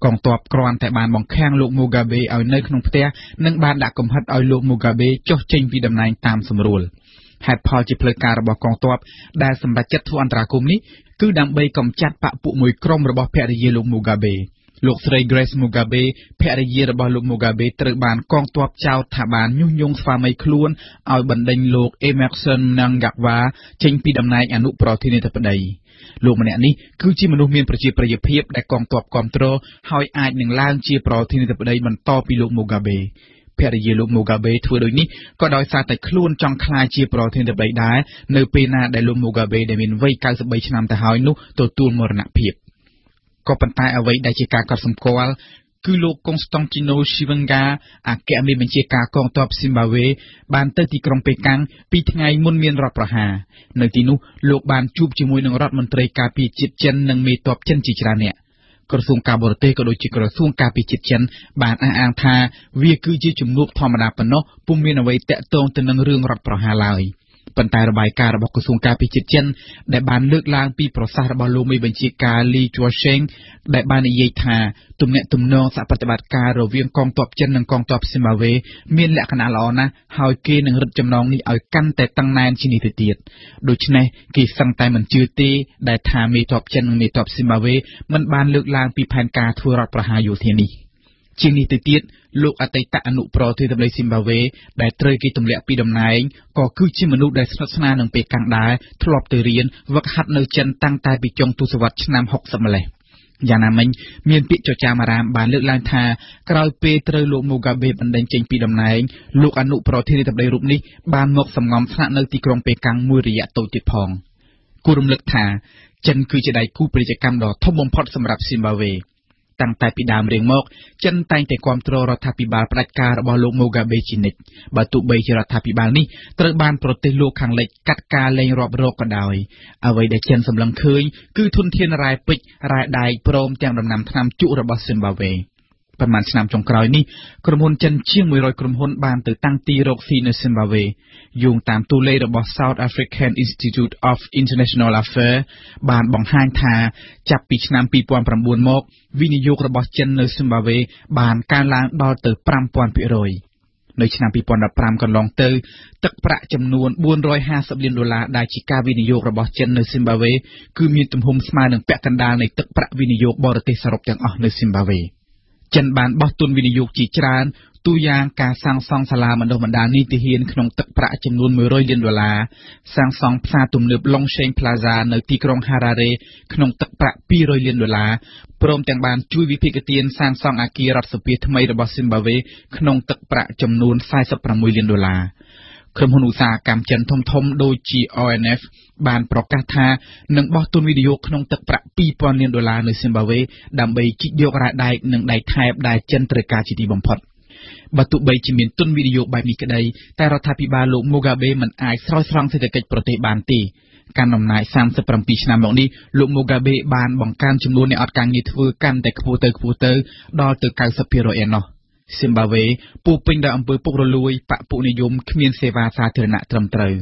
កងទ័ពគ្រាន់តែបានបង្ខាំងលោកមូកាបេឲ្យនៅក្នុងផ្ទះនិងបានដាក់កំហិតឲ្យលោកមូកាបេចុះចេញពីតំណែងតាមស្រួល ហេតុផលជាផ្លូវការរបស់កងទ័ពដែលសម្រេចចិត្តធ្វើអន្តរាគមន៍នេះគឺដើម្បីកម្ចាត់បព្វពួកមួយក្រុមរបស់ភរិយាលោកមូកាបេ លោកស្រី Grace Mugabe ភរិយារបស់លោក Mugabe ត្រូវបានកងទ័ពចោទថាបានញុះញង់ស្វាមីខ្លួនឲ្យបណ្ដេញលោក Emmerson Mnangagwa ចេញពីតំណែងអនុប្រធានាធិបតីលោកម្នាក់នេះគឺជាមនុស្សមានប្រជាប្រិយភាពដែលកងទ័ពគាំទ្រហើយអាចនឹងឡើងជាប្រធានាធិបតីបន្តពីលោក Mugabe ភរិយាលោក Mugabe ធ្វើដូចនេះក៏ដោយសារតែខ្លួនចង់ក្លាយជាប្រធានាធិបតីដែរនៅពេលណាដែលលោក Mugabe ដែលមានវ័យ ninety-three ឆ្នាំទៅហើយនោះទទួលមរណភាព ក៏ប៉ុន្តែអ្វីដែលជាការកត់សម្គាល់ Kulo Constantino Shivanga, a Kami Mencheka Kontop Zimbabwe, Banta Tikron Pekang, Pitnai Munmin Rapraha, Notinu, Lok Ban Chup Chimun Rotman Treka Pichit Chen and Metop Chen Chichranet. Kursun Kaborte Kolochikrosun Kapi Chichen, Ban Anta, Vikuji Chumuk Tomadapano, Pumin away that don't and room Rapraha Lai. Pantara by Karabokusun Kapi Chichen, that ban look lang people Sarbalomi Benchika, Lee Josheng, that ban yeta, to net to know Sapatabatkar of Yung Kong Top Chen and Kong Top Simaway, Min Lakanalona, how Kin and Rutjamnoni, I can't that tongue nine chinititit. Duchne, kiss sometime on duty, that time me top Chen and me top Simaway, when ban look lang Pipanka to Rapraha Yutini. Chinititit, look at the Tanu Pro to the Zimbabwe, by Turkitum Lapidum Nine, or Kuchimanu, that's not Snan and Pekang Dai, Trop the Rian, work hard no chan tang tai bichong to Swatchnam Hoxamale. Yanaman, mean picture Chamaram, by Little Lanta, crowd Petra, look Mugabe and then Chang Pidum Nine, look at no pro to the Rupni, ban Moxamam, Snatno Tikron Pekang Muria Totipong. Kurum Lutta, Chen Kuchidai Kuprijakamdo, Tobom Potsam Rap Zimbabwe. ตั้งแต่ปีดามเรียงមកចិនតែងតែគាំទ្ររដ្ឋាភិបាលផ្ដាច់ការរបស់លោក ประมาณឆ្នាំចុងក្រោយនេះក្រុមហ៊ុនចិនជាង South African Institute of International Affairs បានបង្ហាញថាចាប់ពីឆ្នាំ two thousand nine មកវិនិយោគរបស់ចិននៅ five thousand percent នៅឆ្នាំ two thousand fifteen កន្លងទៅទឹកប្រាក់ចំនួន four hundred fiftyលានដុល្លារ ដែលជាការវិនិយោគរបស់ចិននៅ ចន្ទបានបោះទុនវិនិយោគជាច្រើនទូយ៉ាងការសាងសង់សាលាបណ្ដុះបណ្ដាលនីតិហ៊ានក្នុងទឹកប្រាក់ចំនួន one hundredលានដុល្លារ សាងសង់ផ្សារទំនើប Longsheng Plaza នៅទីក្រុង Harare ក្នុងទឹកប្រាក់ two hundredលានដុល្លារ ព្រមទាំងបានជួយវិភាគទានសាងសង់អគាររដ្ឋសភាថ្មីរបស់ Zimbabwe ក្នុងទឹកប្រាក់ចំនួន forty-sixលានដុល្លារ ក្រុមហ៊ុនឧស្សាហកម្មចិនធំៗដូចជា O N F បានប្រកាសថានឹងបោះទុនវិនិយោគក្នុងទឹកប្រាក់ two thousandលានដុល្លារ នៅ Zimbabwe ដើម្បីជីកយករ៉ែដែកនិងដែកថែបដែលចិនត្រូវការជាទីបំផុតបើទោះបីជាមានទុនវិនិយោគបែបនេះក្តីតែរដ្ឋាភិបាលលោក Mugabe មិនអាចស្រោចស្រង់សេដ្ឋកិច្ចប្រទេសបានទេ កាន់អំណាច thirty-seven ឆ្នាំមកនេះលោក Mugabe បានបង្កើនចំនួនអ្នកអត់ការងារធ្វើកាន់តែខ្ពស់ទៅៗដល់ទៅ ninety percent ឯណោះ Zimbabwe ពូពេញដោយអំពើពុករលួយបកពួកនិយមគ្មានសេវាសាធារណៈត្រឹមត្រូវ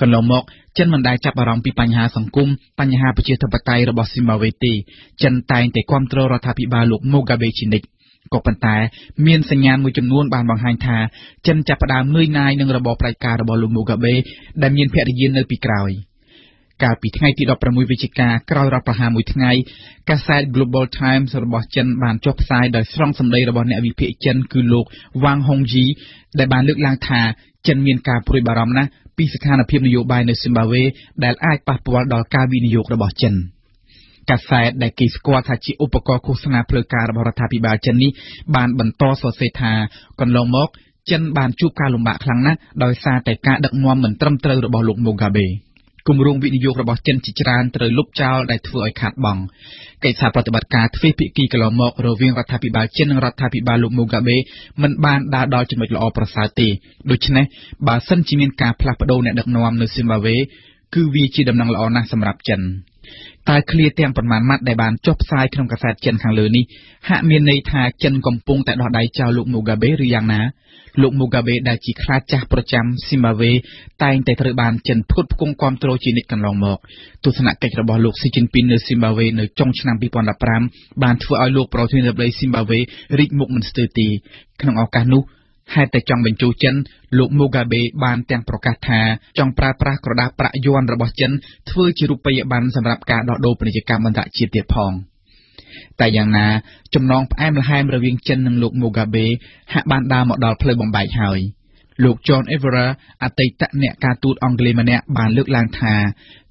កន្លងមកចិនមិនដែលចាប់អារម្មណ៍ពីបញ្ហាសង្គមបញ្ហាប្រជាធិបតេយ្យរបស់ Zimbabwe ទេចិនតែងតែគាំទ្ររដ្ឋាភិបាលលោក Mugabe ជានិច្ចក៏ប៉ុន្តែមានសញ្ញាមួយចំនួនបានបង្ហាញថាចិនចាប់ផ្ដើមងើយណាយនឹងរបបផ្ដាច់ការរបស់លោក Mugabe ដែលមានភរិយានៅពីក្រោយ កាលពីថ្ងៃទី sixteen វិច្ឆិកាក្រោយរដ្ឋប្រហារមួយថ្ងៃកាសែត Global Times របស់ចិនបានចុះផ្សាយដោយស្រង់សម្ដីរបស់អ្នកវិភាគចិនគឺលោក Wang Hongyi ដែលបានលើកឡើងថាចិនមានការព្រួយបារម្ភណាស់ពីស្ថានភាពនយោបាយនៅ Zimbabwe ដែលអាចប៉ះពាល់ដល់ការវិនិយោគរបស់ចិន កាសែតដែលគេស្គាល់ថាជាឧបករណ៍ឃោសនាផ្លូវការរបស់រដ្ឋាភិបាលចិននេះបានបន្តសរសេរថាកន្លងមកចិនបានជួបការលំបាកខ្លាំងណាស់ដោយសារតែការដឹកនាំមិនត្រឹមត្រូវរបស់លោក Mugabe គម្រោងវិនិយោគរបស់ចិនជាច្រើនត្រូវលុបចោលដែលធ្វើឲ្យខាតបង់កិច្ចសហប្រតិបត្តិការទ្វេភាគីកន្លងមករវាងរដ្ឋាភិបាលចិននិងរដ្ឋាភិបាលលោក Mugabe មិនបានដើរដល់ចំណុចល្អប្រសើរទេដូច្នេះបើសិនជាមានការផ្លាស់ប្ដូរអ្នកដឹកនាំនៅ Zimbabwe គឺវាជាដំណឹងល្អណាស់សម្រាប់ចិនតែឃ្លាទាំងប៉ុន្មានម៉ាត់ដែលបានចុះផ្សាយក្នុងកាសែតចិនខាងលើនេះហាក់មានន័យថាចិនកំពុងតែដោះដៃចោលលោក Mugabe ឬយ៉ាងណា លោក Mugabe ដែលជាខ្លាចចាស់ប្រចាំ Zimbabwe តែងតែត្រូវបានចិនផ្គត់ផ្គង់គាំទ្រជានិច្ចកន្លងមកទស្សនកិច្ចរបស់លោក Xi Jinping នៅ Zimbabwe នៅចុងឆ្នាំ twenty fifteen បានធ្វើឲ្យលោក ប្រធានាធិបតី Zimbabwe រីកមុខមិនស្ទើរទេក្នុងឱកាសនោះ ហេតុតែចង់បញ្ជូរចិនលោក Mugabe បានទាំងប្រកាសថាចង់ប្រើប្រាស់ក្រដាសប្រាក់យ័ន្តរបស់ចិនធ្វើជារូបិយប័ណ្ណសម្រាប់ការដោះដូរពាណិជ្ជកម្មអន្តរជាតិទៀតផងតែយ៉ាងណាចំណងផ្អែមល្ហែមរវាងចិននិងលោក Mugabe ហាក់បានដើរមកដល់ផ្លូវបំបែកហើយ លោក John Evora អតីតអ្នកការទូតអង់គ្លេសម្នាក់បានលើកឡើងថា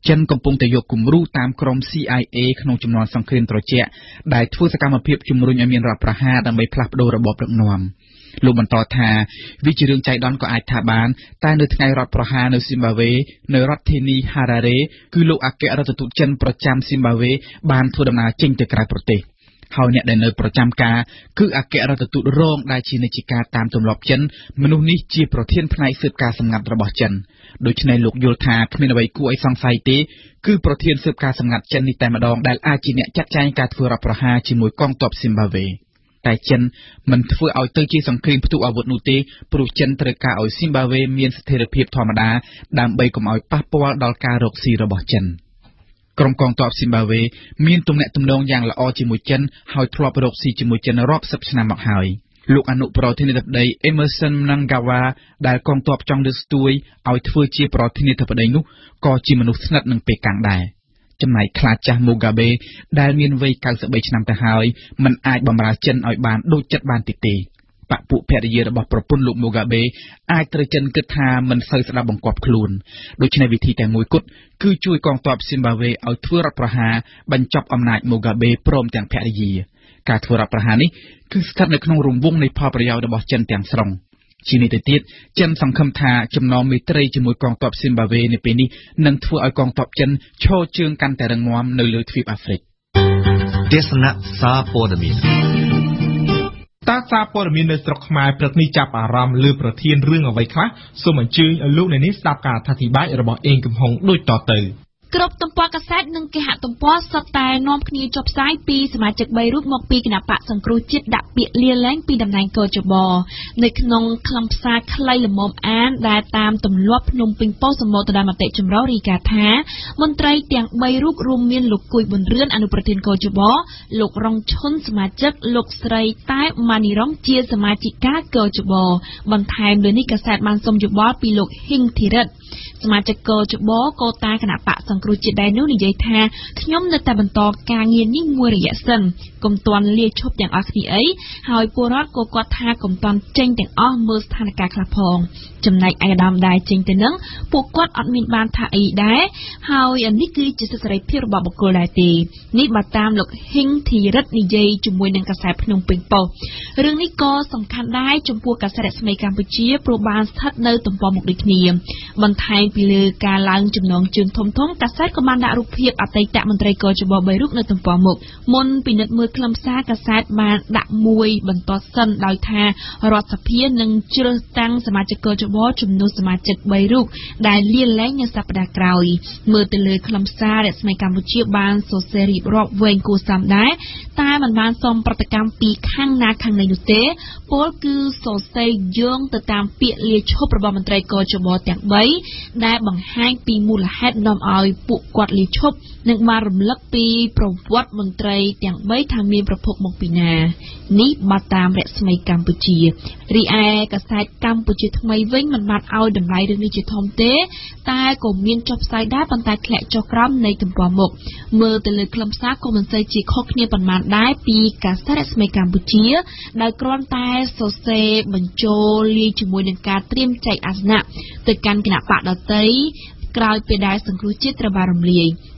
ចិនកំពុងតែយកគំរូតាមក្រុម C I A ក្នុងជំនាន់សង្គ្រាមត្រជាក់ដែលធ្វើសកម្មភាពជំរុញឲ្យមានរដ្ឋប្រហារដើម្បីផ្លាស់ប្ដូររបបដឹកនាំ លោកបន្តថាវិជារឿងចៃដន្យក៏អាចថាបានតែនៅថ្ងៃរដ្ឋប្រហារនៅ Zimbabwe នៅរដ្ឋធានី Harare គឺលោកអគ្គរដ្ឋទូតចិនប្រចាំ Zimbabwe បានធ្វើដំណើរចេញទៅក្រៅប្រទេស How net and Protamka, Ku Akera to Rong, Dachinichika, Tam to Lopchen, Menuni, Chi Protein Price, Casam at Robochen, Duchne Luk Yulta, Minaway Ku Isang Saite, Ku Protein Subcasam at Chenny Tamadong, Dal Achin at Chachan Cat for a Proha, Chimu Kong Top Zimbabwe. Taichen, Mantu out turkeys and cream to our Nute, Pruchen Treka or Zimbabwe means therapy Tomada, Dam Bakum or Papua Dalka Roxy Robochen. ปะปุเพริยរបស់ប្រពន្ធលោក តាសាព័ត៌មាននៅស្រុកខ្មែរប្រតិកម្មចាប់អារម្មណ៍លើប្រធានរឿងអ្វីខ្លះសូមអញ្ជើញលោកអ្នកនេះស្ដាប់ការអធិប្បាយរបស់អង្គកំហុងដូចតទៅ ជាសមាជិកាកកជបបន្ថែមលើនេះកាសែតបានសូមយោបល់ពីលោកហ៊ីងធីរិទ្ធសមាជិកកកជបក៏តាគណៈបកសង្គ្រោះជាតិដែរនោះនិយាយថាខ្ញុំនៅតែបន្តការងារនេះមួយរយៈសិនកុំទាន់លាឈប់ទាំងអស់គ្នាអីហើយពលរដ្ឋក៏គាត់ថាកុំតាន់ចេញទាំងអស់មើលស្ថានភាពខ្លះផងចំណែកឯកឧត្តមដែរចេញទៅនឹងពួកគាត់អត់មានបានថាអីដែរហើយអានេះគឺជាសិទ្ធិសេរីភាពរបស់បុគ្គលដែរទេនេះបើតាមលោកហ៊ីងធីរិទ្ធនិយាយជាមួយនឹងកាសែតភ្នំពេញប៉ុស្តិ៍រឿងនេះក៏សំខាន់ដែរចំពោះកាសែតស្មីកម្ពុជា ពលគឺ សរសេរបញ្ចូលលាយជាមួយនឹងការត្រៀមចែកអាសនៈទៅកាន់គណៈបកដតីក្រោយពេលដែលសង្គ្រោះជាតិត្រូវបានរំលាយ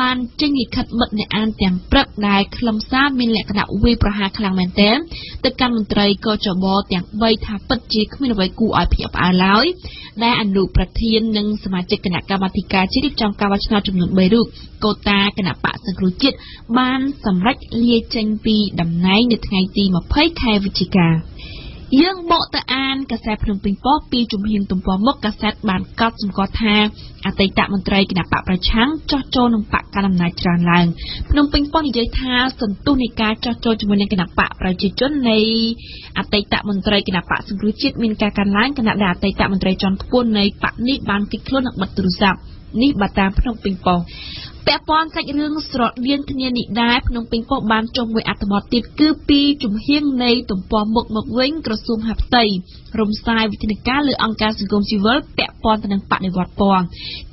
បានចេញលិខិតបិទអ្នកអានទាំងព្រឹកដែលខ្លឹមសារមានលក្ខណៈវិប្រហាខ្លាំងមែនទែនទៅកាន់មន្ត្រីកោជបទាំង យើងបកតាអានកាសែតភ្នំពេញប៉ុស្តិ៍ពីជំហានទំព័រមុខកាសែតបានកាត់សម្គាល់ថាអតីតមន្ត្រីគណៈបកប្រឆាំងចោះចូលនឹងបកកណ្ដាលអំណាចច្រើនឡើងភ្នំពេញប៉ុស្តិ៍និយាយថាសន្ទុះនៃការចោះចូលជាមួយនឹងគណៈបកប្រជាជននៃអតីតមន្ត្រីគណៈបកសង្គ្រោះជាតិមានការកាន់ឡើងគណៈដែលអតីតមន្ត្រីច័ន្ទភួននៅបកនេះបានគេចខ្លួននឹងបិទទូរស័ព្ទ នេះបតាមភ្នំពេញប៉ុស្តិ៍ពាក់ព័ន្ធសាច់រឿងស្រដៀងគ្នានេះដែរភ្នំពេញប៉ុស្តិ៍បានចុងមួយអត្ថបទទៀតគឺពីជំហាននៃទំព័រមុខមុខវិញក្រសួងហត្ថីរំសាយវិធានការលើអង្គការសង្គមស៊ីវិលពាក់ព័ន្ធនឹងបដិវត្តពណ៌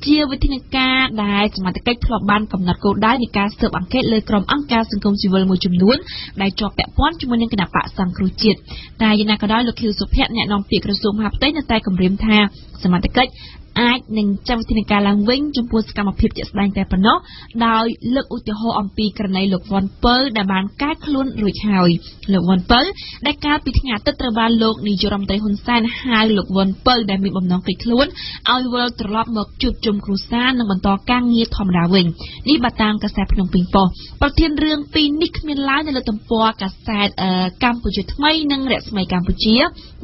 ជាវិធានការដែលសមាជិកផ្លបបានកំណត់គោលដៅនៃការស៊ើបអង្កេតលើក្រុមអង្គការសង្គមស៊ីវិលមួយចំនួនដែលជាប់ពាក់ព័ន្ធជាមួយនឹងគណៈបកសង្គ្រោះជាតិតែយន្តការដោយលោកខៀវសុភ័ក្រអ្នកនាំពាក្យក្រសួងហត្ថីនៅតែគម្រាមថាសមាជិក អាច នឹង ចៅ ធិនាការ ឡើង វិញ ចំពោះ សកម្មភាព ជាក់ស្ដែង តែ ប៉ុណ្ណោះ ដោយ លើក ឧទាហរណ៍ អំពី ករណី លោក វ៉ាន់ ពៅ ដែល បាន កាច ខ្លួន រួច ហើយ លោក វ៉ាន់ ពៅ ដែល កាល ពី ថ្ងៃ អាទិត្យ ត្រូវ បាន លោក នាយក រដ្ឋមន្ត្រី ហ៊ុន សែន ហៅ លោក វ៉ាន់ ពៅ ដែល មាន បំណង កិច្ច ខ្លួន ឲ្យ វិល ត្រឡប់ មក ជួប ជុំ គ្រួសារ និង បន្ត ការ ងារ ធម្មតា វិញ នេះ បើ តាម កាសែត ភ្នំ ពេញ ប៉ុស្តិ៍ ប្រធាន រឿង ពីរ នេះ គ្មាន ឡើង នៅ លើ ទំព័រ កាសែត កម្ពុជា ថ្មី និង រស្មី កម្ពុជា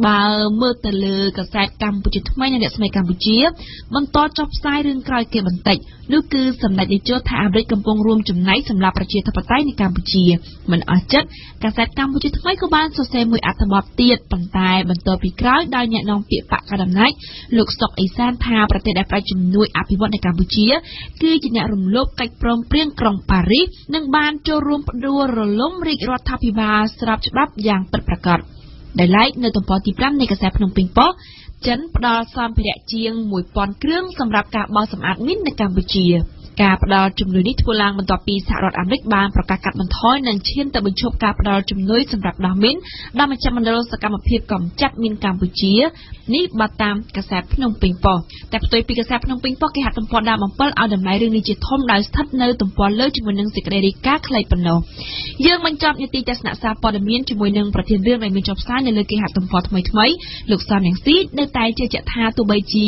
បើ មើល ទៅ លើ កាសែត កម្ពុជា ថ្មី និង រស្មី កម្ពុជា បន្តចប់ផ្សាយរឿងក្រោយគេបន្តិចនោះគឺសម្ដេចនាយករដ្ឋាភិបាលអាមេរិកកំពុងរួមចំណែកសម្រាប់ប្រជាធិបតេយ្យនៅកម្ពុជាមិនអត់ចិត្តកាសែតកម្ពុជាថ្មីក៏បានសរសេរមួយអត្ថបទទៀតប៉ុន្តែបន្ទាប់ពីក្រោយដោយអ្នកនាំពាក្យបកកណ្ដាលអំណាចលោកសុកអេសានថាប្រទេសដែលប្រាជ្ញជំនួយអភិវឌ្ឍនៅកម្ពុជា ដែល ចិនផ្ដល់សម្ភារៈជាង ការផ្ដល់ជំនួយនេះធ្វើឡើងបន្ទាប់ពីសហរដ្ឋអាមេរិកបានប្រកាសកាត់បន្ថយនិងឈានទៅបញ្ឈប់ការផ្ដល់ជំនួយសម្រាប់ដើមមីនដែលមជ្ឈមណ្ឌលសកម្មភាពកម្ចាត់មានកម្ពុជានេះបើតាមកាសែតភ្នំពេញប៉ុស្តិ៍តែផ្ទុយពីកាសែតភ្នំពេញប៉ុស្តិ៍គេហាក់ទំព័រដាក់បំពេញឲ្យដំណើររឿងនេះជាធំដោយស្ថិតនៅទំព័រលើជាមួយនឹងសេចក្តីរាយការណ៍ខ្លីប៉ុណ្ណោះយើងមិនចប់នីតិទេសនាសារព័ត៌មានជាមួយនឹងប្រធានរឿងនៃមជ្ឈផ្សាយនៅលើគេហទំព័រថ្មីថ្មីលោក នេះគឺជាការយកឃើញរបស់លោកសំរងស៊ី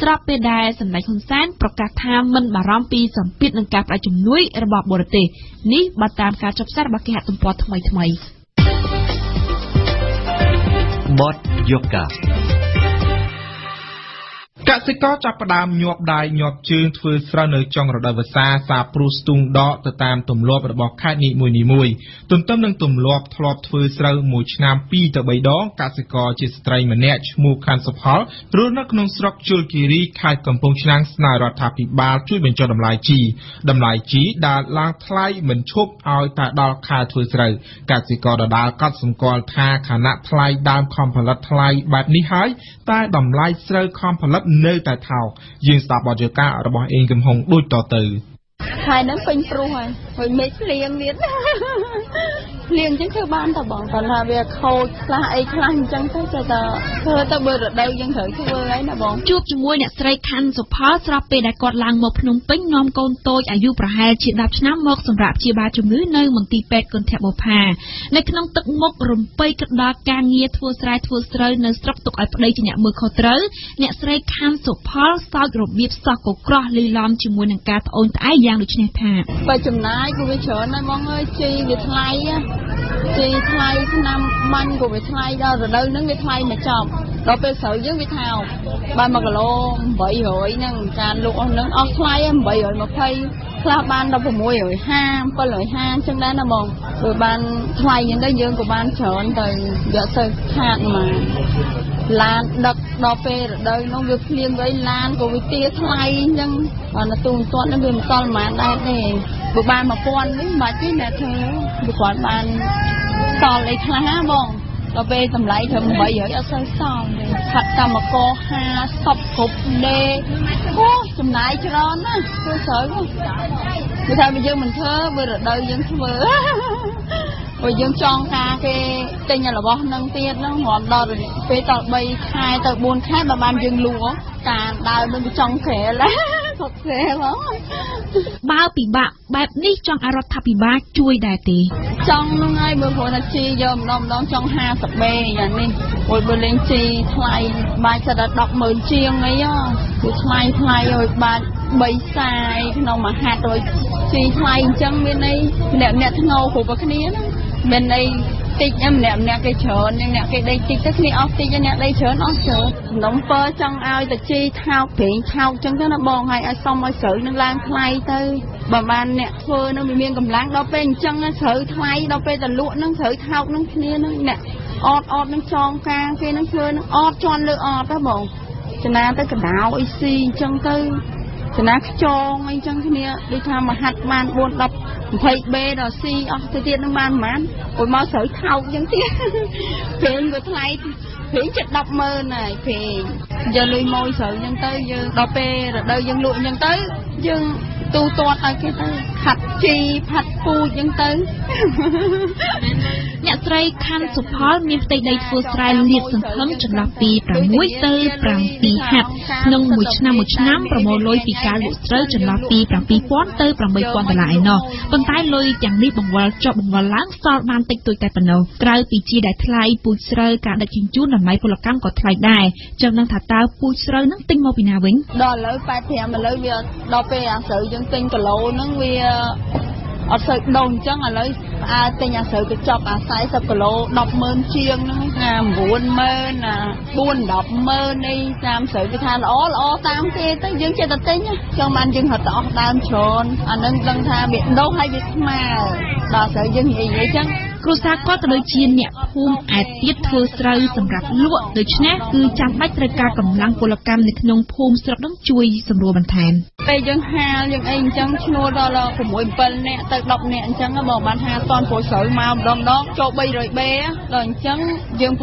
ស្របពេលដែលសម្ដេចហ៊ុនសែនប្រកាសថាមិនបារម្ភពីសម្ពាធនិងការប្រាជ្ញជំនួយរបស់បរទេសនេះបើតាមការចុះផ្សាយរបស់គេហទំព័រថ្មីថ្មី បត់យកកាកសិករចាប់ផ្ដើមញាប់ដាយញាប់ជើងធ្វើស្រូវនៅចុងរដូវវស្សាសាព្រោះស្ទូងដកទៅតាមទម្លាប់របស់ខេត្តនីមួយៗទន្ទឹមនឹងទម្លាប់ធ្លាប់ធ្វើស្រូវមួយឆ្នាំពីរទៅបីដងកសិករជាស្ត្រីម្នាក់ឈ្មោះខាន់សុផលរស់នៅក្នុងស្រុកជុលគិរីខេត្តកំពង់ឆ្នាំងស្នើរដ្ឋាភិបាលជួយបញ្ចុះតម្លៃជីតម្លៃជីដែលឡើងថ្លៃមិនឈប់ឲ្យតែដល់ខែធ្វើស្រូវកសិករដដាលកាត់សម្គាល់ថាខណៈថ្លៃដើមខំផលិតថ្លៃបែបនេះហើយតែតម្លៃស្រូវខំផលិតនៅតែថោក យើងស្ដាប់បរិយាកាសរបស់ឯកកំហុងដូចតទៅហើយនៅពេញព្រោះហើយព្រោះមេឃ្លៀងមានភ្លៀងចឹងទៅតែទៅទៅរដូវយើងត្រូវធ្វើហើយណាបងជួបជាមួយអ្នកស្រីខាន់សុផលស្រាប់ពេលដែលគាត់ឡើងមកភ្នំពេញនាំកូនតូចអាយុប្រហែលជា ដប់ឆ្នាំមកសម្រាប់ព្យាបាលជំងឺនៅមន្ទីរពេទ្យកន្ធបុប្ផានៅក្នុងទឹកមុខរំពេចក្តារការងារធ្វើស្រែធ្វើស្រូវនៅស្រុកទុកឲ្យប្តីជាអ្នកមើលខុសត្រូវអ្នកស្រីខាន់សុផលសោក របៀបសោកក៏ក្រោះលីឡំជាមួយនឹងការត្អូញត្អែរយ៉ាងដូចនេះថាបើចំណាយគឺច្រើនណាស់បងអើយជ័យវាថ្លៃជ័យថ្លៃឆ្នាំបានក៏វាថ្លៃដល់រដូវនឹងវាថ្លៃមកចប់ដល់ពេលស្រូវយើងវាថោកបានមកគីឡូ ឡានដឹកដល់ពេលរដូវនោះវាភ្លៀងវិញឡានក៏វាទាថ្លៃអញ្ចឹងដល់ទៅទាត់នឹងវាមិនសល់ប៉ុន្មានដែរទេព្រោះបានមកពាន់វិញបាច់ទេអ្នកធ្វើវាគាត់បានតលអីខ្លះបងដល់ពេលតម្លៃត្រឹម បើយើងចង់ការគេចេញរបស់នឹងទៀតហ្នឹងរំដល់ទៅតបីខែទៅ បីសាយក្នុងមហាដោយទីថ្លៃអញ្ចឹងមានន័យអ្នកអ្នកថ្ងោហូបគ្នាហ្នឹងមិនន័យតិចណាម្នាក់ម្នាក់គេច្រើនអ្នកគេដេកតិចទៅគ្នាអត់តិចណាអ្នកដេកច្រើនអត់ច្រើននំពើចង់ឲ្យតាជីថោកពេញថោកអញ្ចឹងណាបងហើយឲ្យសមឲ្យស្រូវនឹងឡើងថ្លៃទៅបើបានអ្នកធ្វើនឹងវាមានកម្លាំងដល់ពេលអញ្ចឹងស្រូវថ្លៃដល់ពេលតែលក់នឹងស្រូវថោកនឹងគ្នាហ្នឹងអ្នកអត់អត់នឹងចងការគេនឹងធ្វើនឹងអត់ជន់លើអត់ហ៎បងចំណាទៅកណ្ដោអ៊ីស៊ីអញ្ចឹងទៅ អ្នកស្រីខាន់សុផាលមានផ្ទៃដីធ្វើស្រែលៀបសង្ឃឹមចំណាប់ពី អត់សូវដងចឹងឥឡូវតែញ៉ាស្រូវទៅចប់អាស្រ័យសិបគីឡូ គ្រូសាគាត់ត្រូវជាអ្នកភូមិអាទិត្យធ្វើស្រូវសម្រាប់លក់ដូច្នេះគឺចាំបាច់ត្រូវការកម្លាំងពលកម្មនៅក្នុងភូមិស្រុកនឹងជួយសម្រួលបន្ថែមពេលយើងហាលយើងអីអញ្ចឹងឈ្មោះដល់ប្រមូល ទឹកអស់មួយសានចឹងទៅរួចហាលឯងសាទៀតអាខ្លាក់ដងចឹងទៅយើងຕ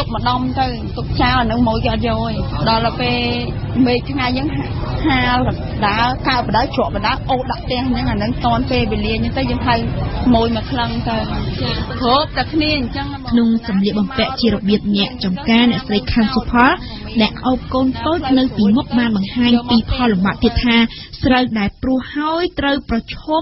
ົកម្ដុំទៅទុកចោលអានឹងមួយអត់យយដល់ទៅមេឆ្ងាយយើងហាលដៅកៅបដៅជ្រក់បដៅអូដាក់ផ្ទះហ្នឹងអានឹងតនពេលវេលាហ្នឹងទៅយើងថៃម៉ួយមកខ្លាំងទៅហូបតែគ្នាអញ្ចឹងក្នុងសម្លៀកបំពាក់ជារបៀបញាក់ចំការអ្នកស្រីខាន់សុផលអ្នកអោបកូនកូចនៅពីមុខបានបង្ហាញពីផលលំបាកទៀតថា ដល់ចឹងវាខ្លាចអា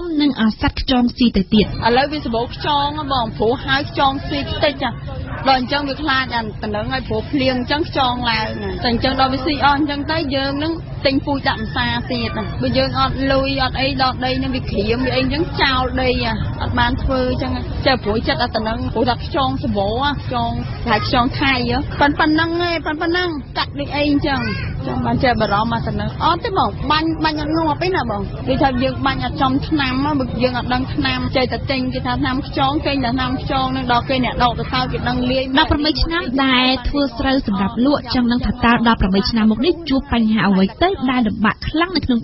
តំណឹងឲ្យព្រោះភ្លៀងចឹងខ្យងឡើងចឹងចឹងដល់វាស៊ីអត់ចឹងទៅយើងនឹងទិញពូជដាក់ផ្សារទៀតបើយើងអត់លុយអត់អីដល់ដីនឹងវាក្រៀមវាអីចឹងចោលដីអត់បានធ្វើចឹងតែព្រោះចិត្តអាតំណឹងប្រដាក់ខ្យងសម្បោះខ្យងតែខ្យងថៃប៉ុនប៉ុណ្ណឹងឯងប៉ុនប៉ុណ្ណឹងកាត់ដូចអីចឹងចាំបានចេះបរំអាតំណឹងអត់ទេមកបាញ់បាញ់អត់ងប់អីណាបងគេថា អញ្ចឹងយើងមានម៉ូតូឯណាបងដាក់បានព្រោះដាក់ទូឆ្លងមកហើយបើមិនងាកមកធ្វើស្រូវរបៀបស្តង់ដាវិញដើម្បីបញ្ជាបញ្ហាទាំងអនេះមួ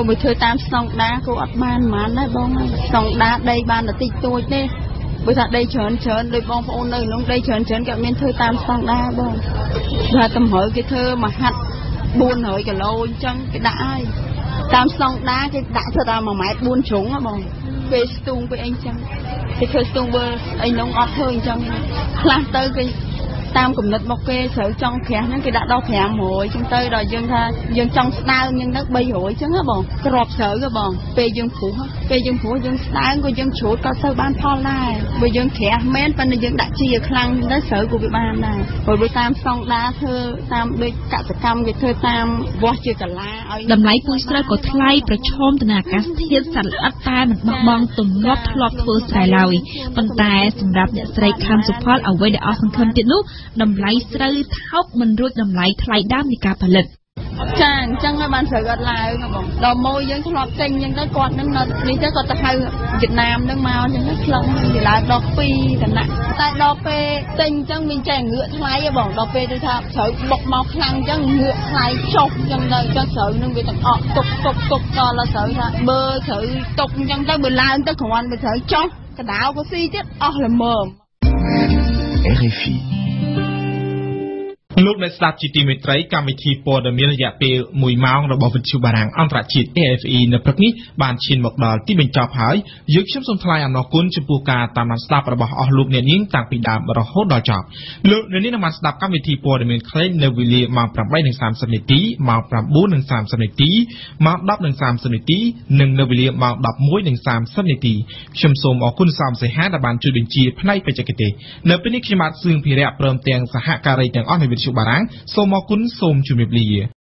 យមួយធ្វើតាមស្តង់ដារគឺអត់បានបានណាបងស្តង់ដារដីបានតែតិចតួចទេ បើថាដីច្រើនច្រើនដូចបងប្អូននៅក្នុងដីច្រើនច្រើនគេអត់មានធ្វើតាមស្តង់ដារបង តាមគំនិតមកគេស្រូវចង់ខ្រាស់ហ្នឹងគេដាក់ដល់ តម្លៃស្រូវថោកមិនរួចតម្លៃថ្លៃដើមនៃការផលិត ចាអញ្ចឹងបានស្រូវអត់ឡើងបងដល់មកយើងធ្លាប់ចេញអញ្ចឹងទៅគាត់នឹងនៅនេះទៅគាត់ទៅហៅវៀតណាមហ្នឹងមកអញ្ចឹងខ្លាំងវាឡើងដល់ពីដំណាក់តែដល់ពេលចេញអញ្ចឹងមានចែងងឿថ្លៃបងដល់ពេលទៅថាស្រូវបុកមកខ្លាំងអញ្ចឹងងឿថ្លៃចុះអញ្ចឹងទៅបើឡើងទៅក្រវ៉ាន់បើស្រូវចុះកដៅក៏ស៊ីទៀតអស់ល្មម អារ អេ ហ្វ អ៊ី លោកអ្នកស្ដាប់ជាទីមេត្រីកម្មវិធីព័ត៌មានរយៈពេល 1ម៉ោងរបស់វិទ្យុបារាំងអន្តរជាតិ អេ អេហ្វអ៊ី នៅព្រឹកនេះបានឈានមកដល់ទីបញ្ចប់ហើយ យើងខ្ញុំសូមថ្លែងអំណរគុណចំពោះការតាមដានស្ដាប់របស់អស់លោកអ្នកនាងតាំងពីដើមរហូតដល់ចប់ លោកអ្នកនាងនមស្ដាប់កម្មវិធីព័ត៌មានខ្លីនៅវេលាម៉ោង ប្រាំបី នាទី ៣០ នាទី មក ដប់ នាទី ៣០ នាទី មក ដប់ នាទី ៣០ នាទី មក ដប់ នាទី ៣០ នាទី មក ដប់ នាទី ៣០ នាទី